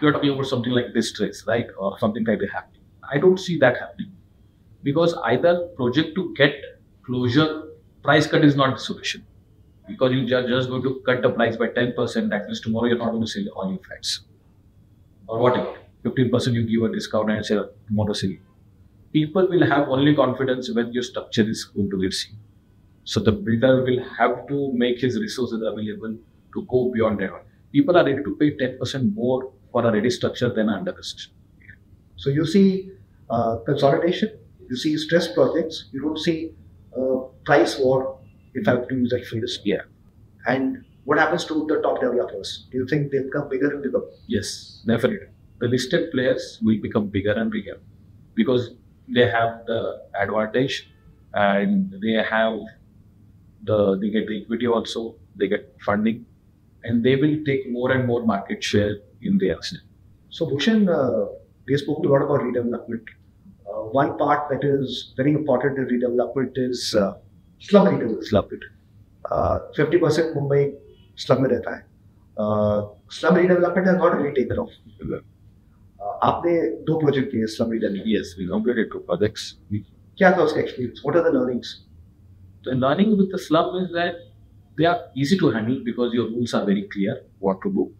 you're talking about something like distress, right? Or something like that happening. I don't see that happening. Because either project to get closure, price cut is not the solution. Because you are just going to cut the price by 10%, that means tomorrow you're not going to sell all your flats. Or whatever. 15% you give a discount and say tomorrow sell. People will have only confidence when your structure is going to get seen. So the builder will have to make his resources available to go beyond that. People are ready to pay 10% more for a ready structure than under construction. So you see consolidation, you see stress projects, you don't see price war, if I have to use that phrase. Yeah. And what happens to the top developers? Do you think they'll become bigger and bigger? Yes, definitely. The listed players will become bigger and bigger because they have the advantage and they have they get the equity also, they get funding, and they will take more and more market share in their estate. So Bhushan, we spoke a lot about redevelopment. One part that is very important in redevelopment is slum redevelopment. 50% Mumbai slum mein rehta hai. Slum redevelopment has not really taken off. Aapne two projects kiye slum redevelopment. Yes, we completed two projects. Kya tha uska experience? What are the learnings? The learning with the slum is that they are easy to handle because your rules are very clear what to do.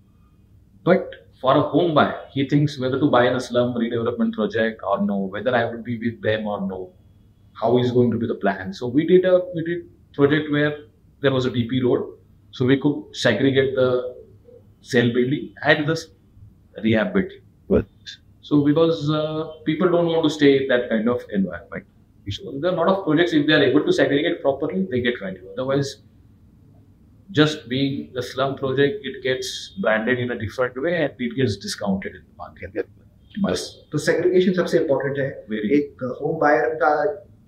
But for a home buyer, he thinks whether to buy in a slum redevelopment project or no, whether I would be with them or no, how is going to be the plan. So we did project where there was a DP road, so we could segregate the sale building and the rehab building. What? So because people don't want to stay in that kind of environment. So there are a lot of projects, if they are able to segregate properly, they get value. Otherwise, just being a slum project, it gets branded in a different way and it gets discounted in the market. So segregation is the most important. A home buyer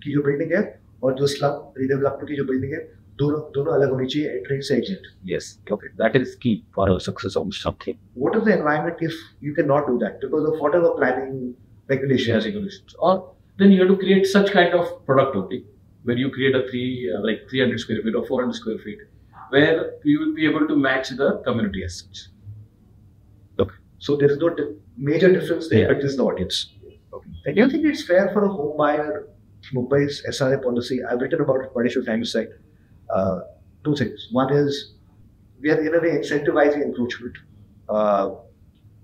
ki jo building hai aur jo slum redevelopment ki jo building hai, dono alag honi chahiye, entrance and exit. Yes, okay. That is key for a success of something. What is the environment if you cannot do that because of whatever planning regulations? Regulations. Or then you have to create such kind of productivity where you create a 300 square feet or 400 square feet. Where you will be able to match the community as such. Okay. So there is no major difference there, but this is the audience. Okay. And do you think it's fair for a home buyer, Mumbai's SRA policy? I've written about it, Manish, time side. Two things. One is we are in a way incentivizing encroachment.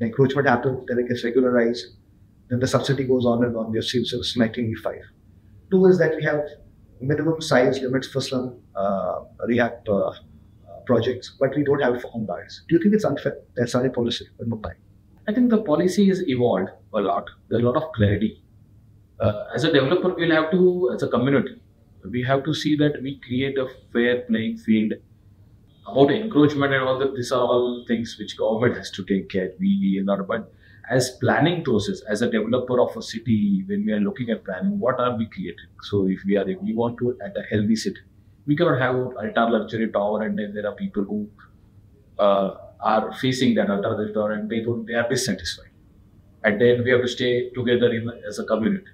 Encroachment happens, then it gets regularized, then the subsidy goes on and on. We have seen since 1985. Two is that we have minimum size limits for slum rehab projects, but we don't have it for home buyers. Do you think it's unfair? That's our policy in Mumbai. I think the policy has evolved a lot. There's a lot of clarity. As a developer, we'll have to, as a community, we have to see that we create a fair playing field about encroachment and all that. These are all things which government has to take care of. We not, but as planning process, as a developer of a city, when we are looking at planning, what are we creating? So if we want to at a healthy city, we cannot have an ultra-luxury tower and then there are people who are facing that ultra-luxury tower and they are dissatisfied. And then we have to stay together as a community.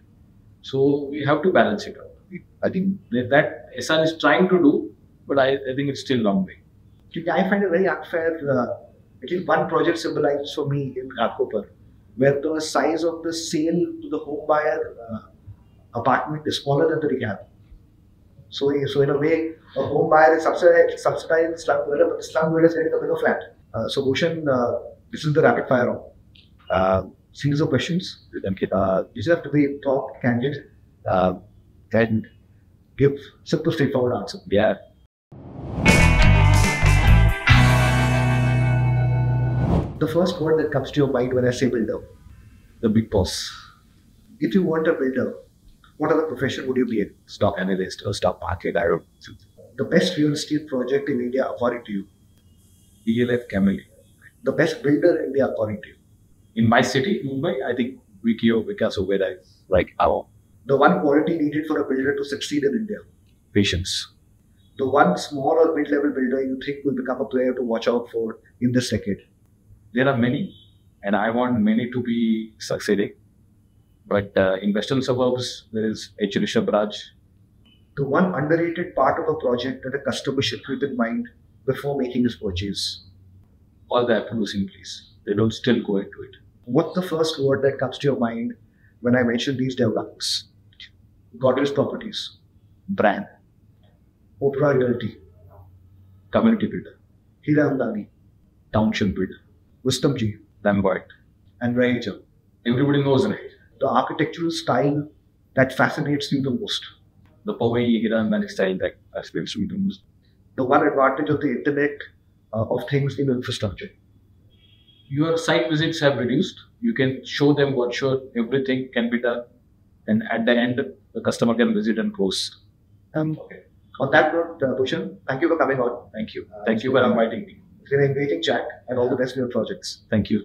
So we have to balance it out. I think that SR is trying to do, but I think it's still a long way. I find it very unfair. At least one project symbolized for me in Ghatkopar, where the size of the sale to the home buyer apartment is smaller than the rehab. So in a way, a home buyer is subsidized slum dweller, but the slum dweller is getting a bigger flat. So Bhushan, this is the rapid fire round. Series of questions. You just have to be talk candid and give simple, straightforward answer. Yeah. The first word that comes to your mind when I say builder? The big boss. If you want a builder, what other profession would you be in? Stock analyst or stock market, I don't know. The best real estate project in India according to you? ELF Cameli. The best builder in India according to you? In my city, Mumbai, I think Vikio Vikas Oveda is like our. The one quality needed for a builder to succeed in India? Patience. The one small or mid-level builder you think will become a player to watch out for in this decade? There are many and I want many to be succeeding. But in western suburbs, there is H. Rishabh Raj. The one underrated part of a project that a customer should keep in mind before making his purchase. All the approvals in place. They don't still go into it. What's the first word that comes to your mind when I mention these developments? Godless Properties, Brand, Oprah Realty, Community Builder, Hiram Dani, Township Builder, Wisdom Ji, Lambert, and Raheja. Everybody knows Raheja. The architectural style that fascinates you the most. The Powai Hiram Dani style that fascinates me the most. The one advantage of the internet of things in infrastructure. Your site visits have reduced. You can show them what everything can be done. And at the end, the customer can visit and close. Okay. On that note, Bhushan, thank you for coming on. Thank you. Thank you for inviting me. It's been an engaging chat and all the best in your projects. Thank you.